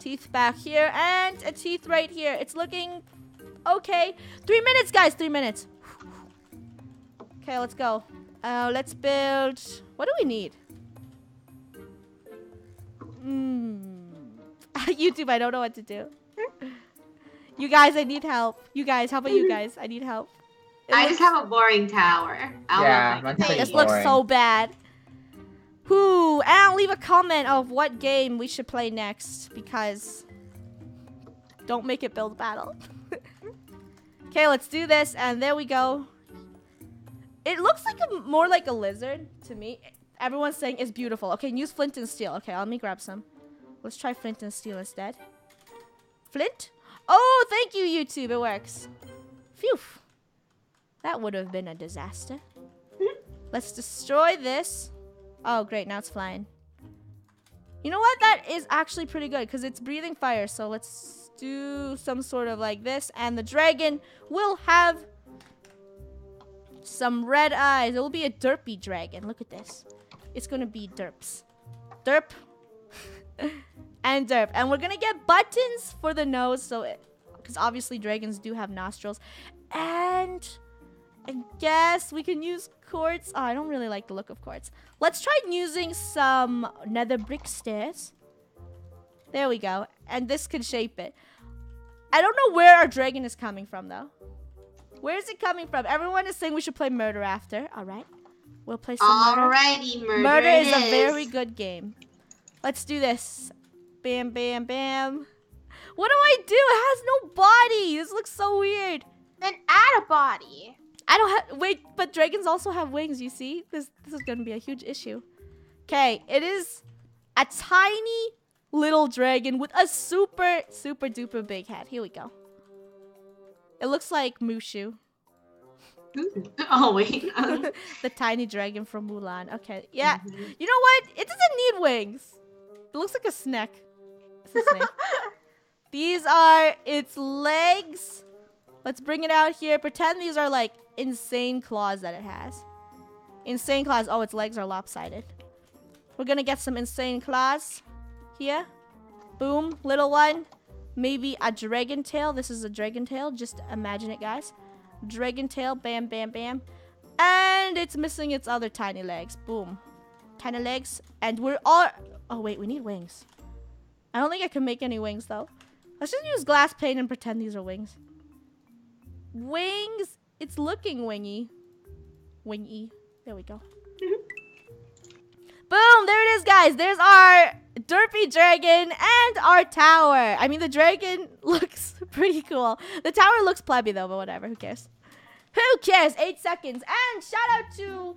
Teeth back here and a teeth right here. It's looking okay. Three minutes, guys. Three minutes. Okay, let's go. Uh, let's build... What do we need? Mm. YouTube, I don't know what to do. You guys, I need help. You guys, how about you guys? I need help. It I just have a boring tower. I'll yeah, like it. This boring. looks so bad. Whoo, and leave a comment of what game we should play next, because don't make it Build Battle. Okay, let's do this, and there we go. It looks like a, more like a lizard to me. Everyone's saying it's beautiful. Okay, use flint and steel. Okay, let me grab some. Let's try flint and steel instead. Flint? Oh, thank you, YouTube. It works. Phew. That would have been a disaster. Let's destroy this. Oh, great. Now it's flying. You know what? That is actually pretty good because it's breathing fire. So let's do some sort of like this. And the dragon will have... some red eyes. It will be a derpy dragon. Look at this. It's gonna be derps. Derp. And derp. And we're gonna get buttons for the nose. So it... because obviously dragons do have nostrils. And... I guess we can use quartz. Oh, I don't really like the look of quartz. Let's try using some nether brick stairs. There we go. And this can shape it. I don't know where our dragon is coming from, though. Where is it coming from? Everyone is saying we should play Murder after. All right. We'll play some Alrighty, Murder. Murder, murder is, is a very good game. Let's do this. Bam, bam, bam. What do I do? It has no body. This looks so weird. Then add a body. I don't have... Wait, but dragons also have wings, you see? This, this is going to be a huge issue. Okay, it is A tiny little dragon with a super, super duper big head. Here we go. It looks like Mushu. Oh, wait. Um. The tiny dragon from Mulan. Okay, yeah. Mm-hmm. You know what? It doesn't need wings. It looks like a snake. It's a snake. These are its legs. Let's bring it out here. Pretend these are like insane claws that it has. Insane claws. Oh, its legs are lopsided. We're gonna get some insane claws here. Boom, little one. Maybe a dragon tail. This is a dragon tail. Just imagine it, guys. Dragon tail. Bam, bam, bam. And it's missing its other tiny legs. Boom. Tiny legs. And we're all... Oh, wait. We need wings. I don't think I can make any wings, though. Let's just use glass pane and pretend these are wings. Wings. It's looking wingy. Wingy. There we go. Boom. There it is, guys. There's our derpy dragon and our tower. I mean, the dragon looks pretty cool. The tower looks plebby, though, but whatever. Who cares? Who cares? Eight seconds. And shout out to...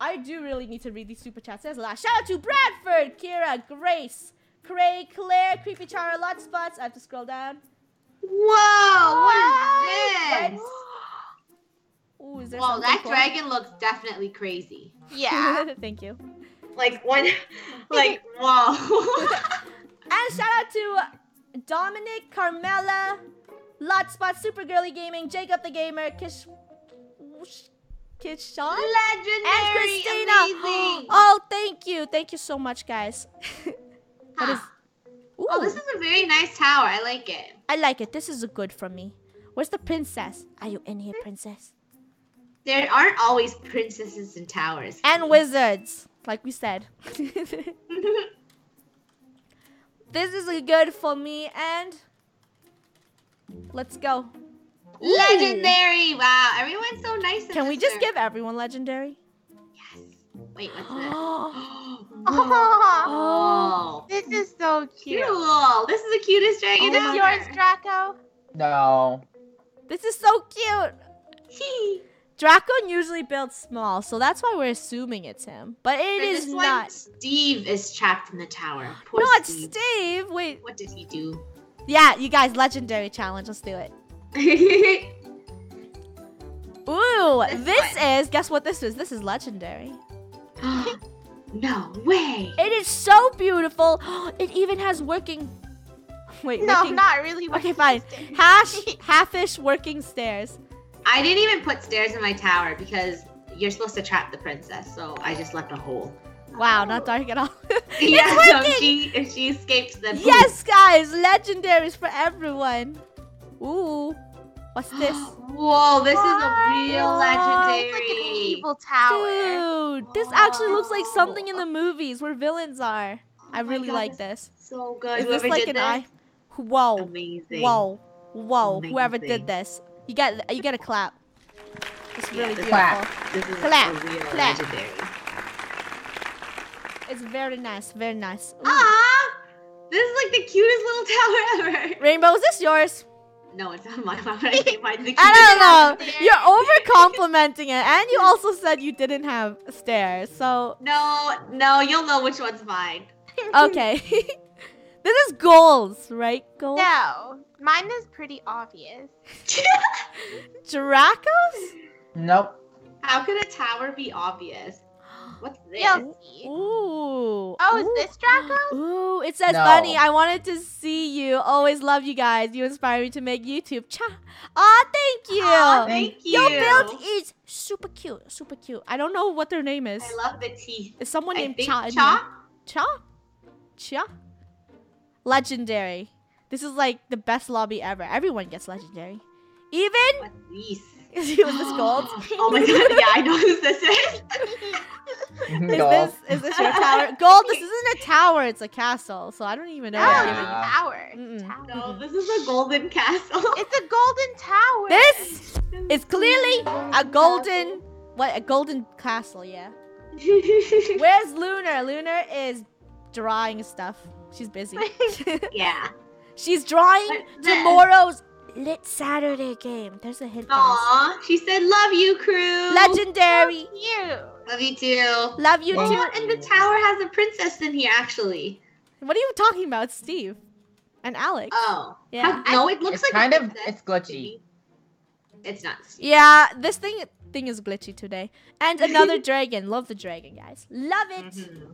I do really need to read these super chats. There's a lot. Shout out to Bradford, Kira, Grace, Cray, Claire, Creepy Chara, Lot Spots. I have to scroll down. Whoa! What is this? Ooh, is there Whoa, that cool? dragon looks definitely crazy. Yeah. Thank you. Like one, like whoa. And shout out to Dominic, Carmela, Lotspot, Supergirly Gaming, Jacob the Gamer, Kish, Kishan, Legendary, and Christina. Amazing. Oh, thank you, thank you so much, guys. Huh. Is... Oh, this is a very nice tower. I like it. I like it. This is a good for me. Where's the princess? Are you in here, princess? There aren't always princesses in towers. And wizards. Like we said. This is good for me, and let's go. Legendary! Ooh. Wow, everyone's so nice. Can we just give everyone legendary? Yes. Wait, what's this? Oh. Oh. This is so cute. Cool. This is the cutest dragon ever. Is this yours, Draco? No. This is so cute. Draco usually builds small, so that's why we're assuming it's him. But it is not. Steve is trapped in the tower. Poor not Steve. Steve. Wait. What did he do? Yeah, you guys, legendary challenge. Let's do it. Ooh, this, this is. Guess what this is? This is legendary. No way. It is so beautiful. It even has working. Wait. No, working... not really. Okay, fine. Stairs. Hash, half-ish working stairs. I didn't even put stairs in my tower because you're supposed to trap the princess, so I just left a hole. Wow, not dark at all. Yeah, so she, if she escapes, then boom. Yes, guys, legendaries for everyone. Ooh, what's this? Whoa, this wow. is a real legendary. It's like an evil tower. Dude, this wow. actually looks like something in the movies where villains are. Oh I really God, like this. this. So good. Is whoever this like did an eye? Whoa. Amazing. Whoa. Whoa. Amazing. Whoever did this. You got you got to clap. It's really yeah, clap. This is clap. A real clap. Legendary. It's very nice, very nice. Ooh. Ah! This is like the cutest little tower ever. Rainbow, is this yours? No, it's not mine. I, the I don't know. You're over complimenting it, and you also said you didn't have stairs. So no, no, you'll know which one's mine. Okay. This is Gold's, right? Gold? No. Mine is pretty obvious. Draco's? Nope. How could a tower be obvious? What's this? Ooh. Oh, is Ooh. This Draco's? Ooh, it says, no. Bunny, I wanted to see you. Always love you guys. You inspire me to make YouTube. Cha. Aw, thank you. Aw, thank you. Your build is super cute. Super cute. I don't know what their name is. I love the teeth. Is someone I named Cha? Cha? Cha? Cha? Legendary. This is like the best lobby ever. Everyone gets legendary. Even what's this? Is it this Gold? Oh my god, yeah, I know who this is. Is Gold. this is this your tower? Gold, this isn't a tower, it's a castle. So I don't even know. Oh, it's a tower. Mm-mm. tower. No, this is a golden castle. It's a golden tower. This is clearly a golden what a golden castle, yeah. Where's Lunar? Lunar is drawing stuff. She's busy. Yeah. She's drawing tomorrow's Lit Saturday game. There's a hint. Aww. She said, love you, crew. Legendary. Love you. Love you too. Love you well, too. And the tower has a princess in here, actually. What are you talking about, Steve? And Alex. Oh. Yeah. No, it looks it's like kind a princess. Of, it's glitchy. It's not. Steve. Yeah, this thing thing is glitchy today. And another dragon. Love the dragon, guys. Love it. Mm-hmm.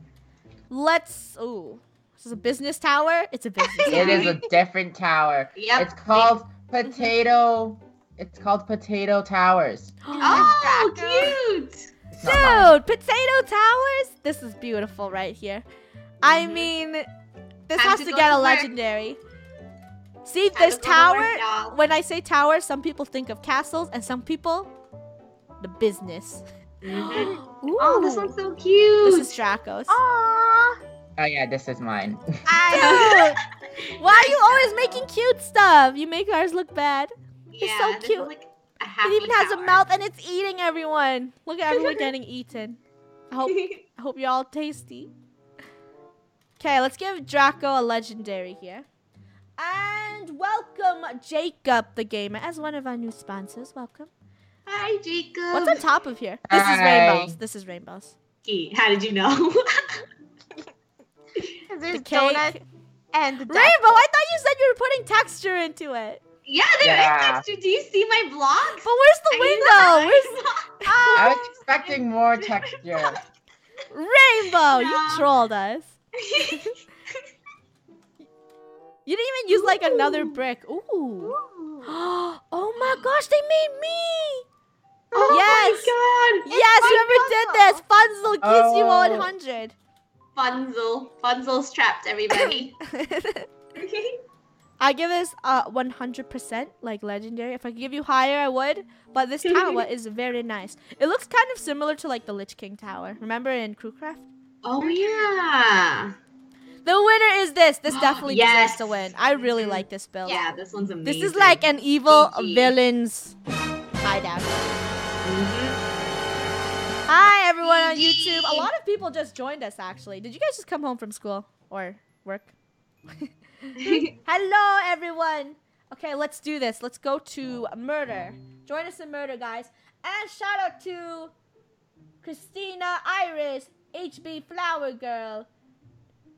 Let's... Ooh. This is a business tower? It's a business tower. It is a different tower. Yep. It's called potato... It's called potato towers. Oh, cute! Dude, potato towers? This is beautiful right here. Mm-hmm. I mean, this Time has to, to get a legendary. Work. See, Time this to tower, to work, when I say tower, some people think of castles, and some people, the business. Mm-hmm. Ooh. Oh, this one's so cute. This is Draco's. Aww. Oh, yeah, this is mine. I Dude, why are you always making cute stuff? You make ours look bad. It's yeah, so cute. Like it even tower. Has a mouth and it's eating everyone. Look at everyone getting eaten. I hope, I hope you're all tasty. Okay, let's give Draco a legendary here. And welcome Jacob the Gamer as one of our new sponsors. Welcome. Hi, Jacob. What's on top of here? This Hi. Is Rainbows. This is Rainbows. How did you know? There's the donut and the Rainbow, I thought you said you were putting texture into it. Yeah, there yeah. is texture. Do you see my vlog? But where's the I window? Where's... I was expecting more texture. Rainbow, no. you trolled us. You didn't even use Ooh. Like another brick. Ooh. Ooh. Oh my gosh, they made me. Oh yes. my god. It's yes, whoever did this, Funzel gives oh. you one hundred. Funzel. Funzel's trapped, everybody. I give this uh one hundred percent like legendary. If I could give you higher, I would. But this tower is very nice. It looks kind of similar to like the Lich King tower. Remember in Crewcraft? Oh yeah. The winner is this. This definitely yes. deserves to win. I really mm-hmm. like this build. Yeah, this one's amazing. This is like an evil G G. Villain's hideout. Mm-hmm. Hi everyone on YouTube. A lot of people just joined us actually. Did you guys just come home from school or work? Hello everyone. Okay, let's do this. Let's go to Murder. Join us in Murder, guys. And shout out to Christina, Iris, H B Flower Girl,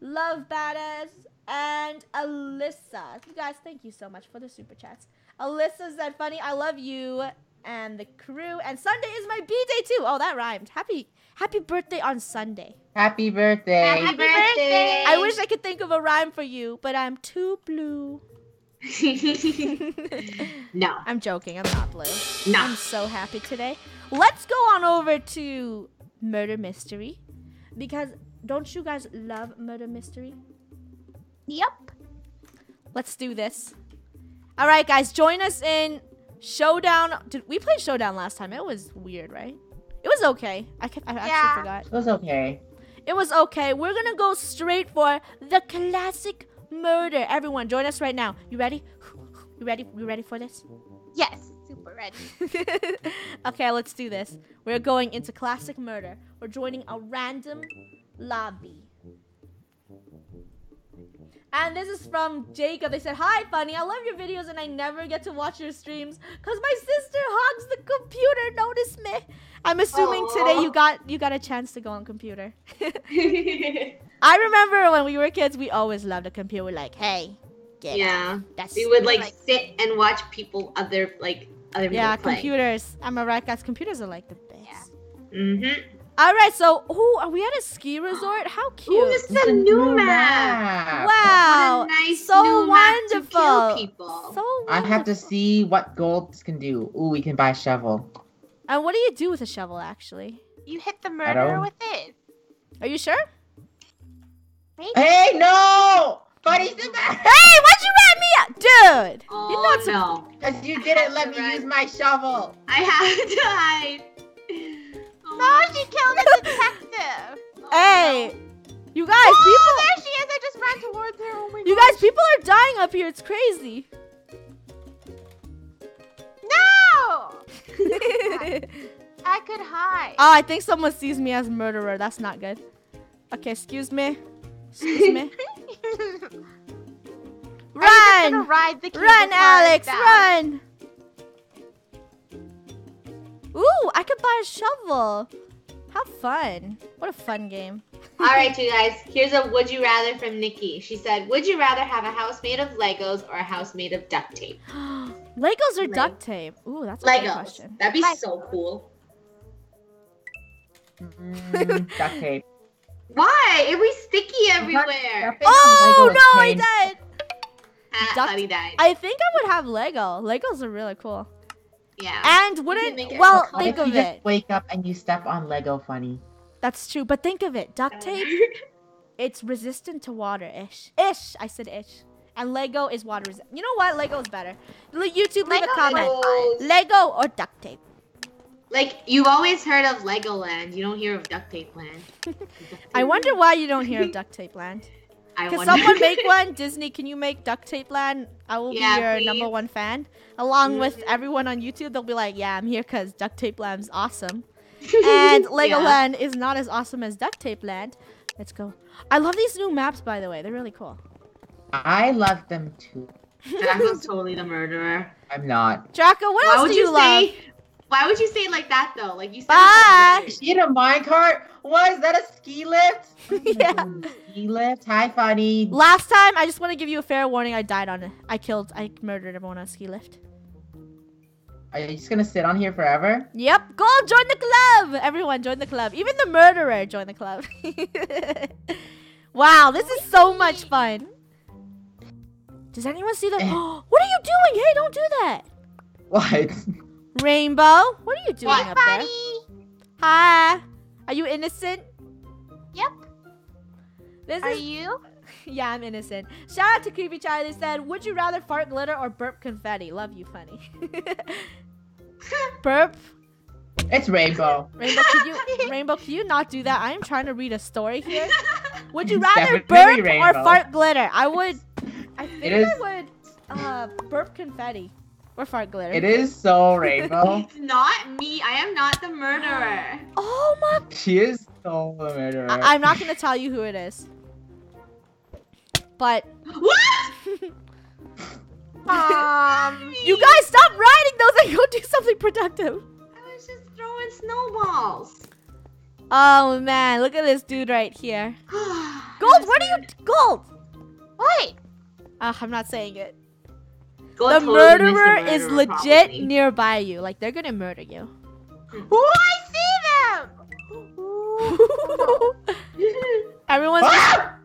Love Badass, and Alyssa. You guys, thank you so much for the super chats. Alyssa said, "Funny, I love you and the crew. And Sunday is my B-day too." Oh, that rhymed. Happy. Happy birthday on Sunday. Happy birthday. Happy, Happy birthday. birthday. I wish I could think of a rhyme for you, but I'm too blue. No. I'm joking. I'm not blue. No. I'm so happy today. Let's go on over to Murder Mystery. Because don't you guys love Murder Mystery? Yep. Let's do this. All right, guys. Join us in Showdown. Did we play Showdown last time? It was weird, right? It was okay. I, I actually yeah. forgot. It was okay. It was okay. We're going to go straight for the classic murder. Everyone, join us right now. You ready? You ready? You ready for this? Yes. Super ready. Okay, let's do this. We're going into classic murder. We're joining a random lobby. And this is from Jacob. They said, "Hi, Funny. I love your videos and I never get to watch your streams because my sister hogs the computer. Notice me." I'm assuming Aww. Today you got you got a chance to go on computer. I remember when we were kids, we always loved a computer. We're like, "Hey, get yeah." That's we would like, like sit and watch people other like other yeah people computers. Play. I'm a right guys. Computers are like the best. Yeah. Mm-hmm. All right, so, ooh, are we at a ski resort? How cute. Ooh, this is a new map. Wow. What a nice so new wonderful. Map to kill people. So wonderful. I have to see what golds can do. Ooh, we can buy a shovel. And what do you do with a shovel, actually? You hit the murderer with it. Are you sure? Maybe. Hey, no! Buddy's in the Hey, why'd you rat me out? Dude. Oh, you're not so... Because you didn't let me run. Use my shovel. I have to hide. No, she killed the detective. Oh, hey, no. You guys, oh, people. There she is. I just ran towards her. Oh my you gosh. Guys, people are dying up here. It's crazy. No! I could hide. Oh, I think someone sees me as murderer. That's not good. Okay, excuse me. Excuse me. Run! Ride the run, Alex, run! Ooh, I could buy a shovel. How How fun. What a fun game. All right, you guys. Here's a would you rather from Nikki. She said, would you rather have a house made of Legos or a house made of duct tape? Legos or Leg duct tape? Ooh, that's a Legos. Good question. That'd be Legos. So cool. Mm, duct tape. Why? It was sticky everywhere. Oh, no, I died. Ah, Honey died. I think I would have Lego. Legos are really cool. Yeah. And wouldn't, well, think of it. What if you just wake up and you step on Lego, Funny? That's true, but think of it. Duct tape, it's resistant to water, ish. Ish, I said ish. And Lego is water resistant. You know what? Lego is better. YouTube, leave Lego a comment. Legos. Lego or duct tape? Like, you've always heard of Legoland. You don't hear of Duct Tape Land. Duct tape I wonder why you don't hear of Duct Tape Land. I can wonder. someone make one? Disney, can you make Duct Tape Land? I will yeah, be your please. number one fan. Along mm-hmm. with everyone on YouTube, they'll be like, yeah, I'm here because Duct Tape Land's awesome. And Legoland yeah. is not as awesome as Duct Tape Land. Let's go. I love these new maps, by the way. They're really cool. I love them, too. Draco's totally the murderer. I'm not. Draco, what why else would do you, you love? Say Why would you say it like that, though? Like, you said ah, is she in a minecart? What? Is that a ski lift? Yeah. Ski lift? Hi, Funny. Last time, I just want to give you a fair warning. I died on it. I killed, I murdered everyone on a ski lift. Are you just going to sit on here forever? Yep. Gold, join the club. Everyone, join the club. Even the murderer, join the club. Wow, this is so much fun. Does anyone see the... What are you doing? Hey, don't do that. What? Rainbow, what are you doing hey, up buddy. there? Hi. Are you innocent? Yep. This are is... you? Yeah, I'm innocent. Shout out to Creepy Child. They said, would you rather fart glitter or burp confetti? Love you, Funny. Burp. It's Rainbow. Rainbow, could you Rainbow, can you not do that? I am trying to read a story here. Would you rather burp Rainbow. or fart glitter? I would... I think is... I would uh, burp confetti. Or fart glitter. It is so Rainbow. It's not me. I am not the murderer. Oh my. She is so the murderer. I I'm not going to tell you who it is. But. What? um, you guys stop riding those and go do something productive. I was just throwing snowballs. Oh man. Look at this dude right here. Gold, what are you. Gold. What? Uh, I'm not saying it. The murderer, the murderer is legit probably. nearby you. Like, they're gonna murder you. Oh, I see them! Everyone's... Ah!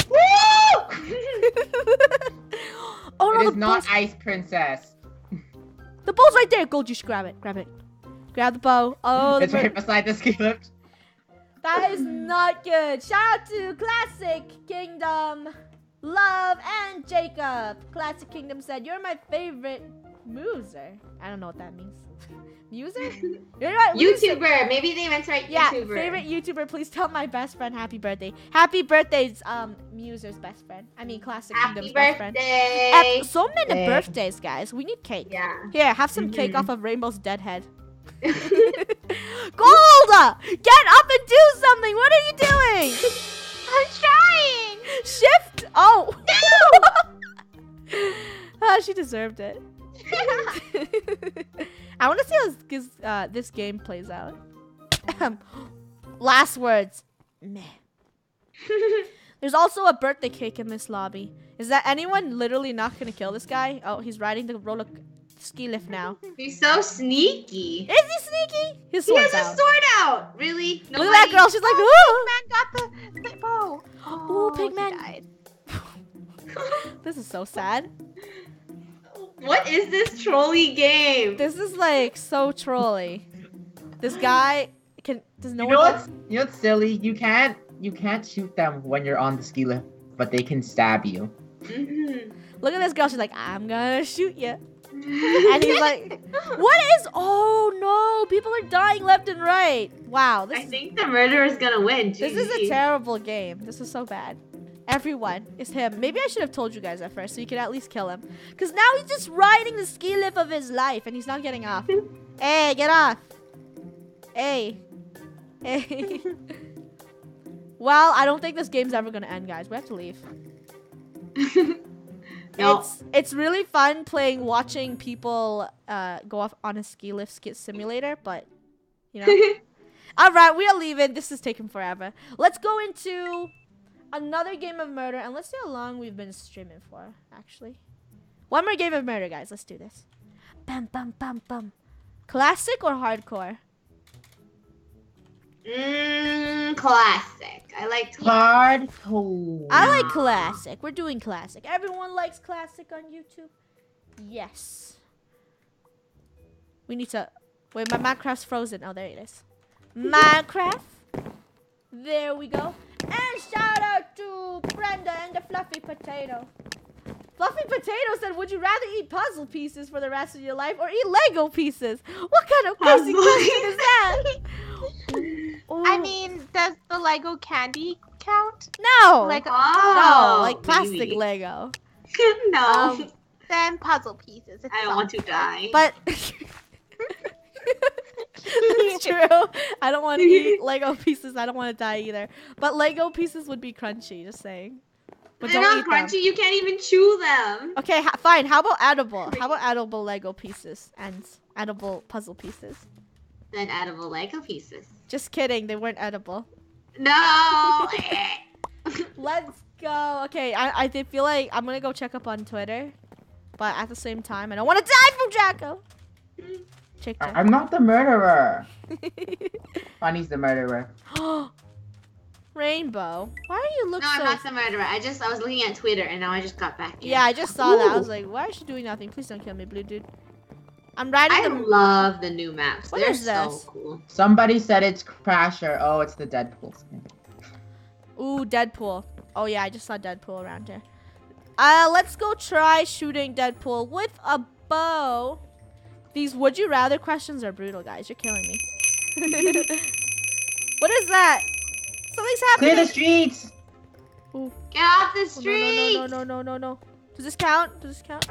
Oh, no, it is not Ice Princess. The bow's right there. Gold, you should grab it. Grab it. Grab the bow. Oh, it's right beside the ski lift. That is not good. Shout out to Classic Kingdom. Love and Jacob. Classic Kingdom said, you're my favorite muser. I don't know what that means. Muser? You're right. YouTuber. Maybe they meant to write yeah, YouTuber. Yeah, favorite YouTuber. Please tell my best friend happy birthday. Happy birthday's um, muser's best friend. I mean, Classic happy Kingdom's birthday. best friend. At so many hey. birthdays, guys. We need cake. Yeah. Here, have some mm-hmm. cake off of Rainbow's dead head. Golda! Get up and do something. What are you doing? I'm trying. Shift. Oh. Oh, she deserved it. I want to see how this, uh, this game plays out. Last words. Meh. There's also a birthday cake in this lobby. Is that anyone literally not going to kill this guy? Oh, he's riding the roller ski lift now. He's so sneaky. Is he sneaky? His sword's he has his sword out. Really? Nobody? Look at that girl. She's like, ooh. Pigman got the, the bow. Oh, ooh, Pigman. This is so sad. What is this trolley game? This is like so trolly. This guy can. Does no you know one? What's, you know what's silly? You can't. You can't shoot them when you're on the ski lift, but they can stab you. Mm-hmm. Look at this girl. She's like, I'm gonna shoot you. And he's like, what is, oh no, people are dying left and right. Wow. This I is, think the murderer is going to win. G G. This is a terrible game. This is so bad. Everyone is him. Maybe I should have told you guys at first so you could at least kill him. Because now he's just riding the ski lift of his life and he's not getting off. Hey, get off. Hey. Hey. Well, I don't think this game's ever going to end, guys. We have to leave. No. It's it's really fun playing, watching people uh, go off on a ski lift ski simulator, but, you know. Alright, we are leaving. This is taking forever. Let's go into another game of murder. And let's see how long we've been streaming for, actually. One more game of murder, guys. Let's do this. Bam, bam, bam, bam. Classic or hardcore? Mmm, classic. I like classic. Hardcore. I like classic. We're doing classic. Everyone likes classic on YouTube. Yes. We need to... Wait, my Minecraft's frozen. Oh, there it is. Minecraft. There we go. And shout out to Brenda and the Fluffy Potato. Fluffy Potato said, would you rather eat puzzle pieces for the rest of your life or eat Lego pieces? What kind of crazy question is that? Oh. I mean, does the Lego candy count? No. Like, oh, no, like plastic maybe. Lego. No. Um, then puzzle pieces. It's I don't fun. want to die. But... That's true. I don't want to eat Lego pieces. I don't want to die either. But Lego pieces would be crunchy, just saying. But they're not crunchy. Them. You can't even chew them. Okay, ha fine. How about edible? How about edible Lego pieces and edible puzzle pieces? Then edible Lego pieces. Just kidding. They weren't edible. No. Let's go. Okay, I, I feel like I'm going to go check up on Twitter. But at the same time, I don't want to die from Draco. Mm. Chick-chick. I'm not the murderer. Funny's the murderer. Rainbow, why are you looking? No, so I'm not the murderer. I just I was looking at Twitter and now I just got back in. Yeah, I just saw Ooh. that. I was like, why is she doing nothing? Please don't kill me, blue dude. I'm riding. I the... love the new maps. What They're is this? So cool. Somebody said it's Crasher. Oh, it's the Deadpool skin. Ooh, Deadpool. Oh yeah, I just saw Deadpool around here. Uh, let's go try shooting Deadpool with a bow. These would you rather questions are brutal, guys. You're killing me. What is that? Something's happening. Clear the streets. Ooh. Get off the streets. Oh, no, no, no, no, no, no. Does this count? Does this count?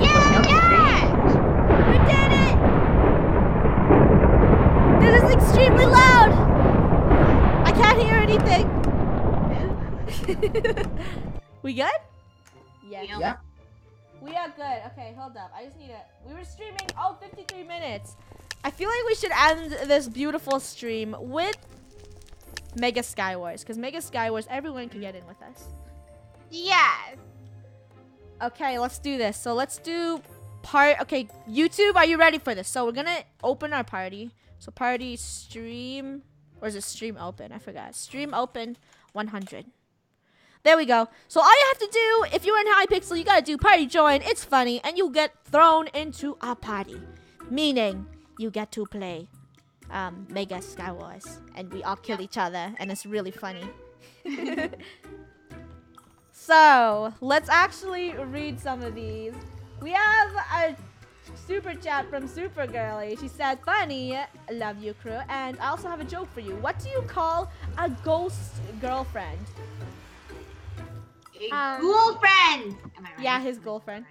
Yeah, yeah. We did it. This is extremely loud. I can't hear anything. We good? Yeah. Yeah. We are good. Okay, hold up. I just need it. We were streaming all fifty-three minutes. I feel like we should end this beautiful stream with Mega Skywars, because Mega Skywars, everyone can get in with us. Yes. Okay, let's do this. So let's do part. Okay, YouTube, are you ready for this? So we're gonna open our party. So party stream, or is it stream open? I forgot. Stream open one hundred. There we go. So all you have to do, if you're in Hypixel, you gotta do party join, it's funny, and you'll get thrown into a party. Meaning, you get to play um, Mega Skywars, and we all kill each other, and it's really funny. So, let's actually read some of these. We have a super chat from Supergirly. She said, funny, love you crew, and I also have a joke for you. What do you call a ghost girlfriend? Um, girlfriend. Am I right? Yeah, his girlfriend.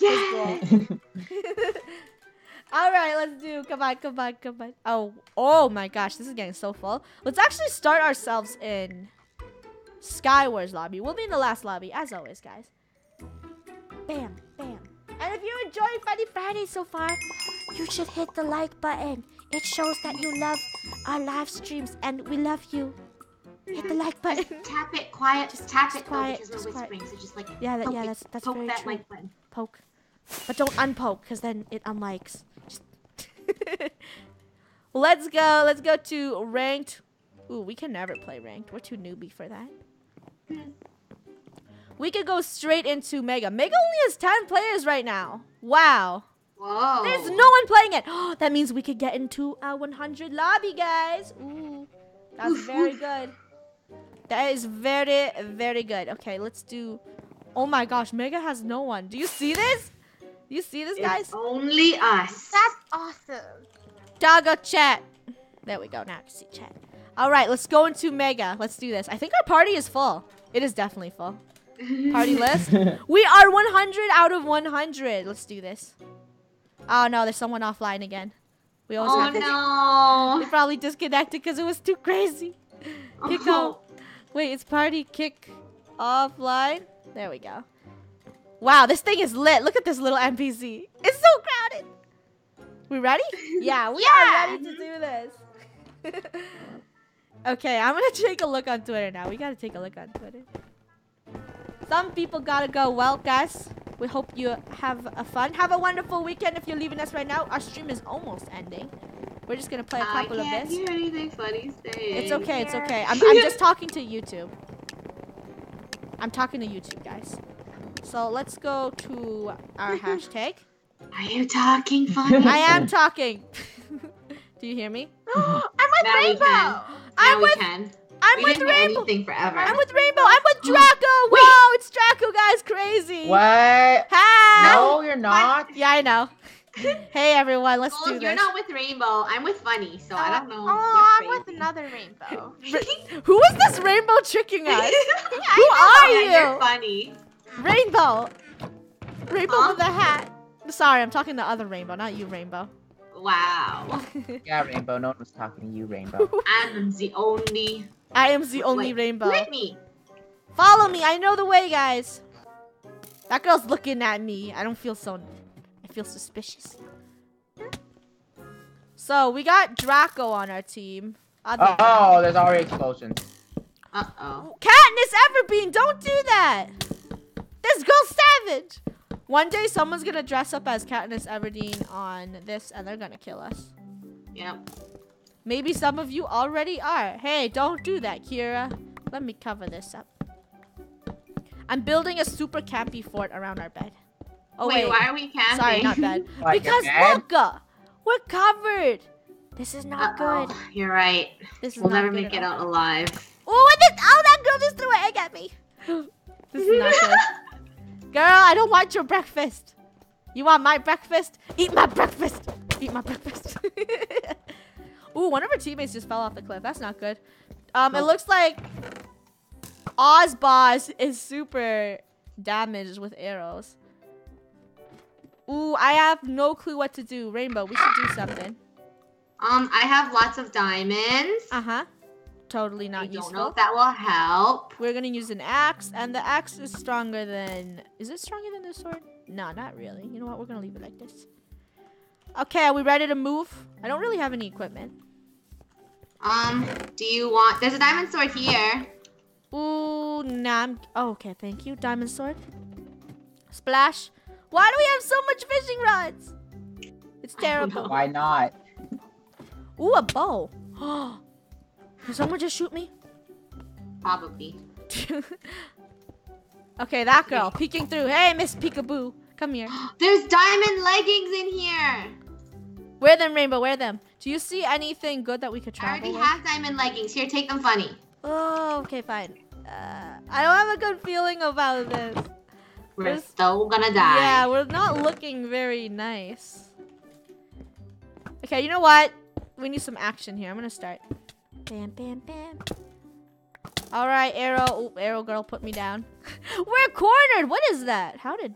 Yeah. His girl. All right, let's do. Come on, come on, come on. Oh, oh my gosh, this is getting so full. Let's actually start ourselves in Skywars lobby. We'll be in the last lobby, as always, guys. Bam, bam. And if you enjoyed Funny Friday so far, you should hit the like button. It shows that you love our live streams, and we love you. Hit the like button. Just tap it quiet. Just tap just it quiet, though, because we're whispering. Quiet. So just like yeah, that, poke yeah, that's that's poke very that true. Like button. Poke, but don't unpoke, because then it unlikes. Just let's go. Let's go to ranked. Ooh, we can never play ranked. We're too newbie for that. Mm. We could go straight into Mega. Mega only has ten players right now. Wow. Whoa. There's no one playing it. Oh, that means we could get into a one hundred lobby, guys. Ooh, that's very good. That is very, very good. Okay, let's do... Oh my gosh, Mega has no one. Do you see this? Do you see this, guys? It's only us. That's awesome. Doggo chat. There we go. Now I can see chat. All right, let's go into Mega. Let's do this. I think our party is full. It is definitely full. Party list. We are one hundred out of one hundred. Let's do this. Oh no, there's someone offline again. We always oh have no. They probably disconnected because it was too crazy. Kick oh. out. Wait, it's party kick offline. There we go. Wow, this thing is lit. Look at this little N P C. It's so crowded. We ready? Yeah, we yeah! are ready to do this. Okay, I'm gonna take a look on Twitter now. We gotta take a look on Twitter. Some people gotta go. Well, guys, we hope you have a fun. Have a wonderful weekend if you're leaving us right now. Our stream is almost ending. We're just gonna play a couple of this. I can't hear anything funny saying. It's okay, it's okay. I'm, I'm just talking to YouTube. I'm talking to YouTube, guys. So let's go to our hashtag. Are you talking funny? I am talking. Do you hear me? I'm with now Rainbow. Now I'm with, we can. I'm we with didn't Rainbow. Hear anything forever. I'm with Rainbow. I'm with Draco. Wait. Whoa, it's Draco, guys. Crazy. What? Hi. No, you're not. What? Yeah, I know. Hey, everyone. Let's well, do this. You're not with Rainbow. I'm with Funny, so uh, I don't know. Oh, I'm with another Rainbow. Who is this Rainbow tricking us? Yeah, who are you? You're funny. Rainbow. Rainbow huh? with a hat. Sorry, I'm talking to other Rainbow, not you, Rainbow. Wow. Yeah, Rainbow. No one was talking to you, Rainbow. I'm the only. I am the only Wait, Rainbow. With me. Follow me. I know the way, guys. That girl's looking at me. I don't feel so. I feel suspicious. So we got Draco on our team. Uh oh, oh, there's already explosions. Uh oh. Katniss Everdeen, don't do that. This girl's savage. One day, someone's gonna dress up as Katniss Everdeen on this, and they're gonna kill us. Yep. Maybe some of you already are. Hey, don't do that, Kira. Let me cover this up. I'm building a super campy fort around our bed. Oh wait, wait. Why are we camping? Sorry, not bed. Like because look, we're covered. This is not Uh-oh. good. You're right. This is we'll not never good make it out alive. Oh, and this, oh, that girl just threw an egg at me. This is not good. Girl, I don't want your breakfast. You want my breakfast? Eat my breakfast. Eat my breakfast. Ooh, one of our teammates just fell off the cliff. That's not good. Um, nope. It looks like Ozboz is super damaged with arrows. Ooh, I have no clue what to do. Rainbow, we should do something. Um, I have lots of diamonds. Uh-huh. Totally not I useful. I don't know if that will help. We're gonna use an axe, and the axe is stronger than... Is it stronger than the sword? No, not really. You know what? We're gonna leave it like this. Okay, are we ready to move? I don't really have any equipment. Um, do you want... There's a diamond sword here. Ooh, nah, I'm... Oh, okay, thank you. Diamond sword. Splash. Why do we have so much fishing rods? It's terrible. Why not? Ooh, a bow. Oh. Did someone just shoot me? Probably. Okay, that girl peeking through. Hey, Miss Peekaboo, come here. There's diamond leggings in here. Wear them, Rainbow. Wear them. Do you see anything good that we could try? I already with? have diamond leggings. Here, take them, Funny. Oh, okay, fine. Uh, I don't have a good feeling about this. We're, we're still gonna die. Yeah, we're not looking very nice. Okay, you know what? We need some action here. I'm gonna start. Bam, bam, bam. All right, arrow. Oh, arrow girl put me down. We're cornered. What is that? How did...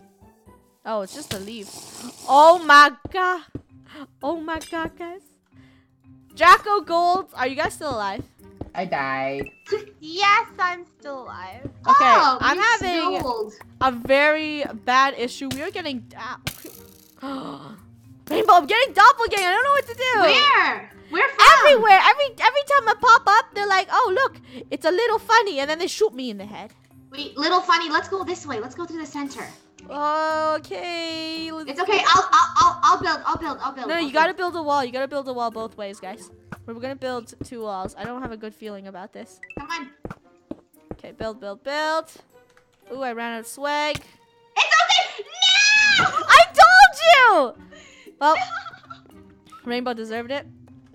Oh, it's just a leaf. Oh, my God. Oh, my God, guys. Draco, Gold. Are you guys still alive? I died. Yes, I'm still alive. Okay, oh, I'm having sold. a very bad issue. We are getting... Rainbow, I'm getting doppelganger. I don't know what to do. Where? We're from? Everywhere. Every every time I pop up, they're like, oh, look, it's a little funny. And then they shoot me in the head. Wait, little funny, let's go this way. Let's go through the center. Okay. Let's it's okay. I'll, I'll, I'll, I'll build. I'll build. I'll build. No, I'll you build. gotta build a wall. You gotta build a wall both ways, guys. We're gonna build two walls. I don't have a good feeling about this. Come on. Okay, build, build, build. Ooh, I ran out of swag. It's okay. No! I told you! Well, Rainbow deserved it.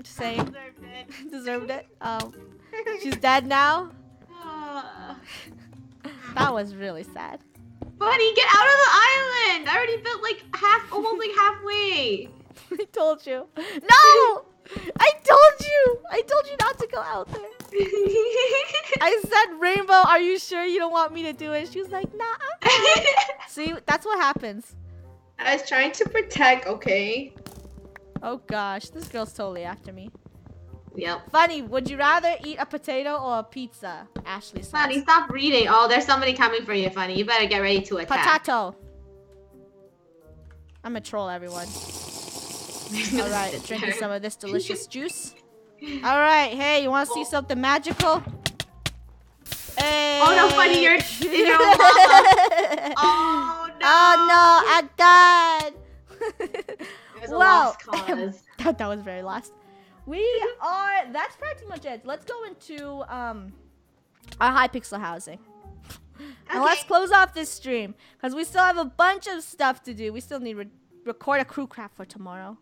Same. I deserved it. Deserved it. Um, she's dead now. Uh, that was really sad. Buddy, get out of the island! I already built like half, almost like halfway. I told you. No! I told you. I told you not to go out there. I said, Rainbow, are you sure you don't want me to do it? She was like, nah. Okay. See, that's what happens. I was trying to protect. Okay. Oh gosh, this girl's totally after me. Yep. Funny, would you rather eat a potato or a pizza? Ashley says. Funny, stop reading. Oh, there's somebody coming for you, Funny. You better get ready to attack. Potato. I'm gonna troll everyone. All right, drinking some of this delicious juice. All right, hey, you want to see something magical? Hey. Oh no, funny, you're in your mama. Oh no! Oh no, I died. Well, that that was very last. We are. That's pretty much it. Let's go into um our Hypixel housing. Okay. And let's close off this stream because we still have a bunch of stuff to do. We still need to re record a Crewcraft for tomorrow.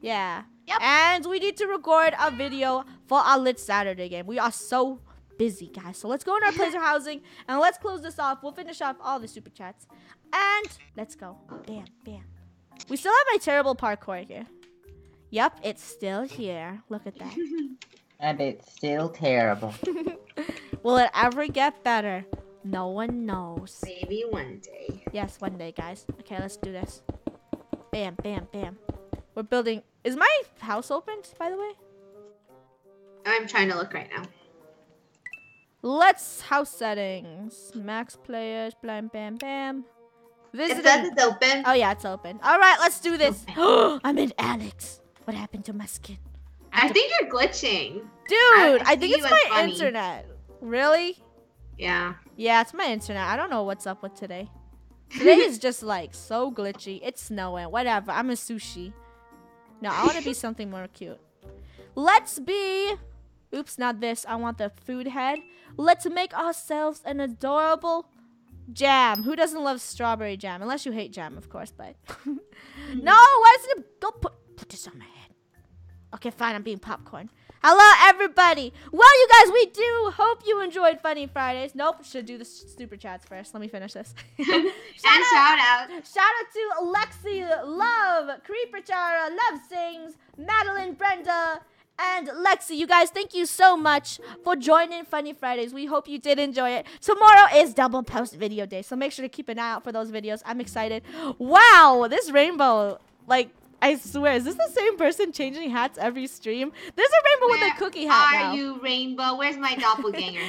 Yeah. Yep. And we need to record a video for our Lit Saturday game. We are so busy, guys. So let's go in our Placer housing and let's close this off. We'll finish off all the super chats. And let's go. Bam, bam. We still have my terrible parkour here. Yep, it's still here. Look at that. And it's still terrible. Will it ever get better? No one knows. Maybe one day. Yes, one day, guys. Okay, let's do this. Bam, bam, bam. We're building. Is my house opened, by the way? I'm trying to look right now. Let's house settings. Max players. Bam, bam, bam. It says it's open. Oh yeah, it's open. All right, let's do this. I'm in Alex. What happened to my skin? I, I think you're glitching, dude. I, I think it's my funny. internet. Really? Yeah. Yeah, it's my internet. I don't know what's up with today. Today is just like so glitchy. It's snowing. Whatever. I'm a sushi. No, I want to be something more cute. Let's be. Oops, not this. I want the food head. Let's make ourselves an adorable jam. Who doesn't love strawberry jam? Unless you hate jam, of course. But no, why isn't it? Don't put put this on my head. Okay, fine. I'm being popcorn. Hello, everybody. Well, you guys, we do hope you enjoyed Funny Fridays. Nope, should do the super chats first. Let me finish this. shout and out, shout out. Shout out to Lexi, Love, Creeper Chara, Love Sings, Madeline, Brenda, and Lexi. You guys, thank you so much for joining Funny Fridays. We hope you did enjoy it. Tomorrow is double post video day, so make sure to keep an eye out for those videos. I'm excited. Wow, this rainbow, like... I swear, is this the same person changing hats every stream? There's a rainbow Where with a cookie hat now. Where are you, rainbow? Where's my doppelganger?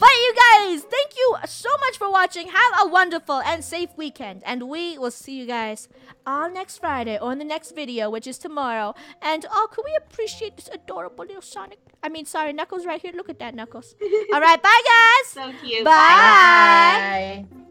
But you guys, thank you so much for watching. Have a wonderful and safe weekend. And we will see you guys on next Friday or in the next video, which is tomorrow. And oh, can we appreciate this adorable little Sonic? I mean, sorry, Knuckles right here. Look at that, Knuckles. All right, bye, guys. So cute. Bye. Bye.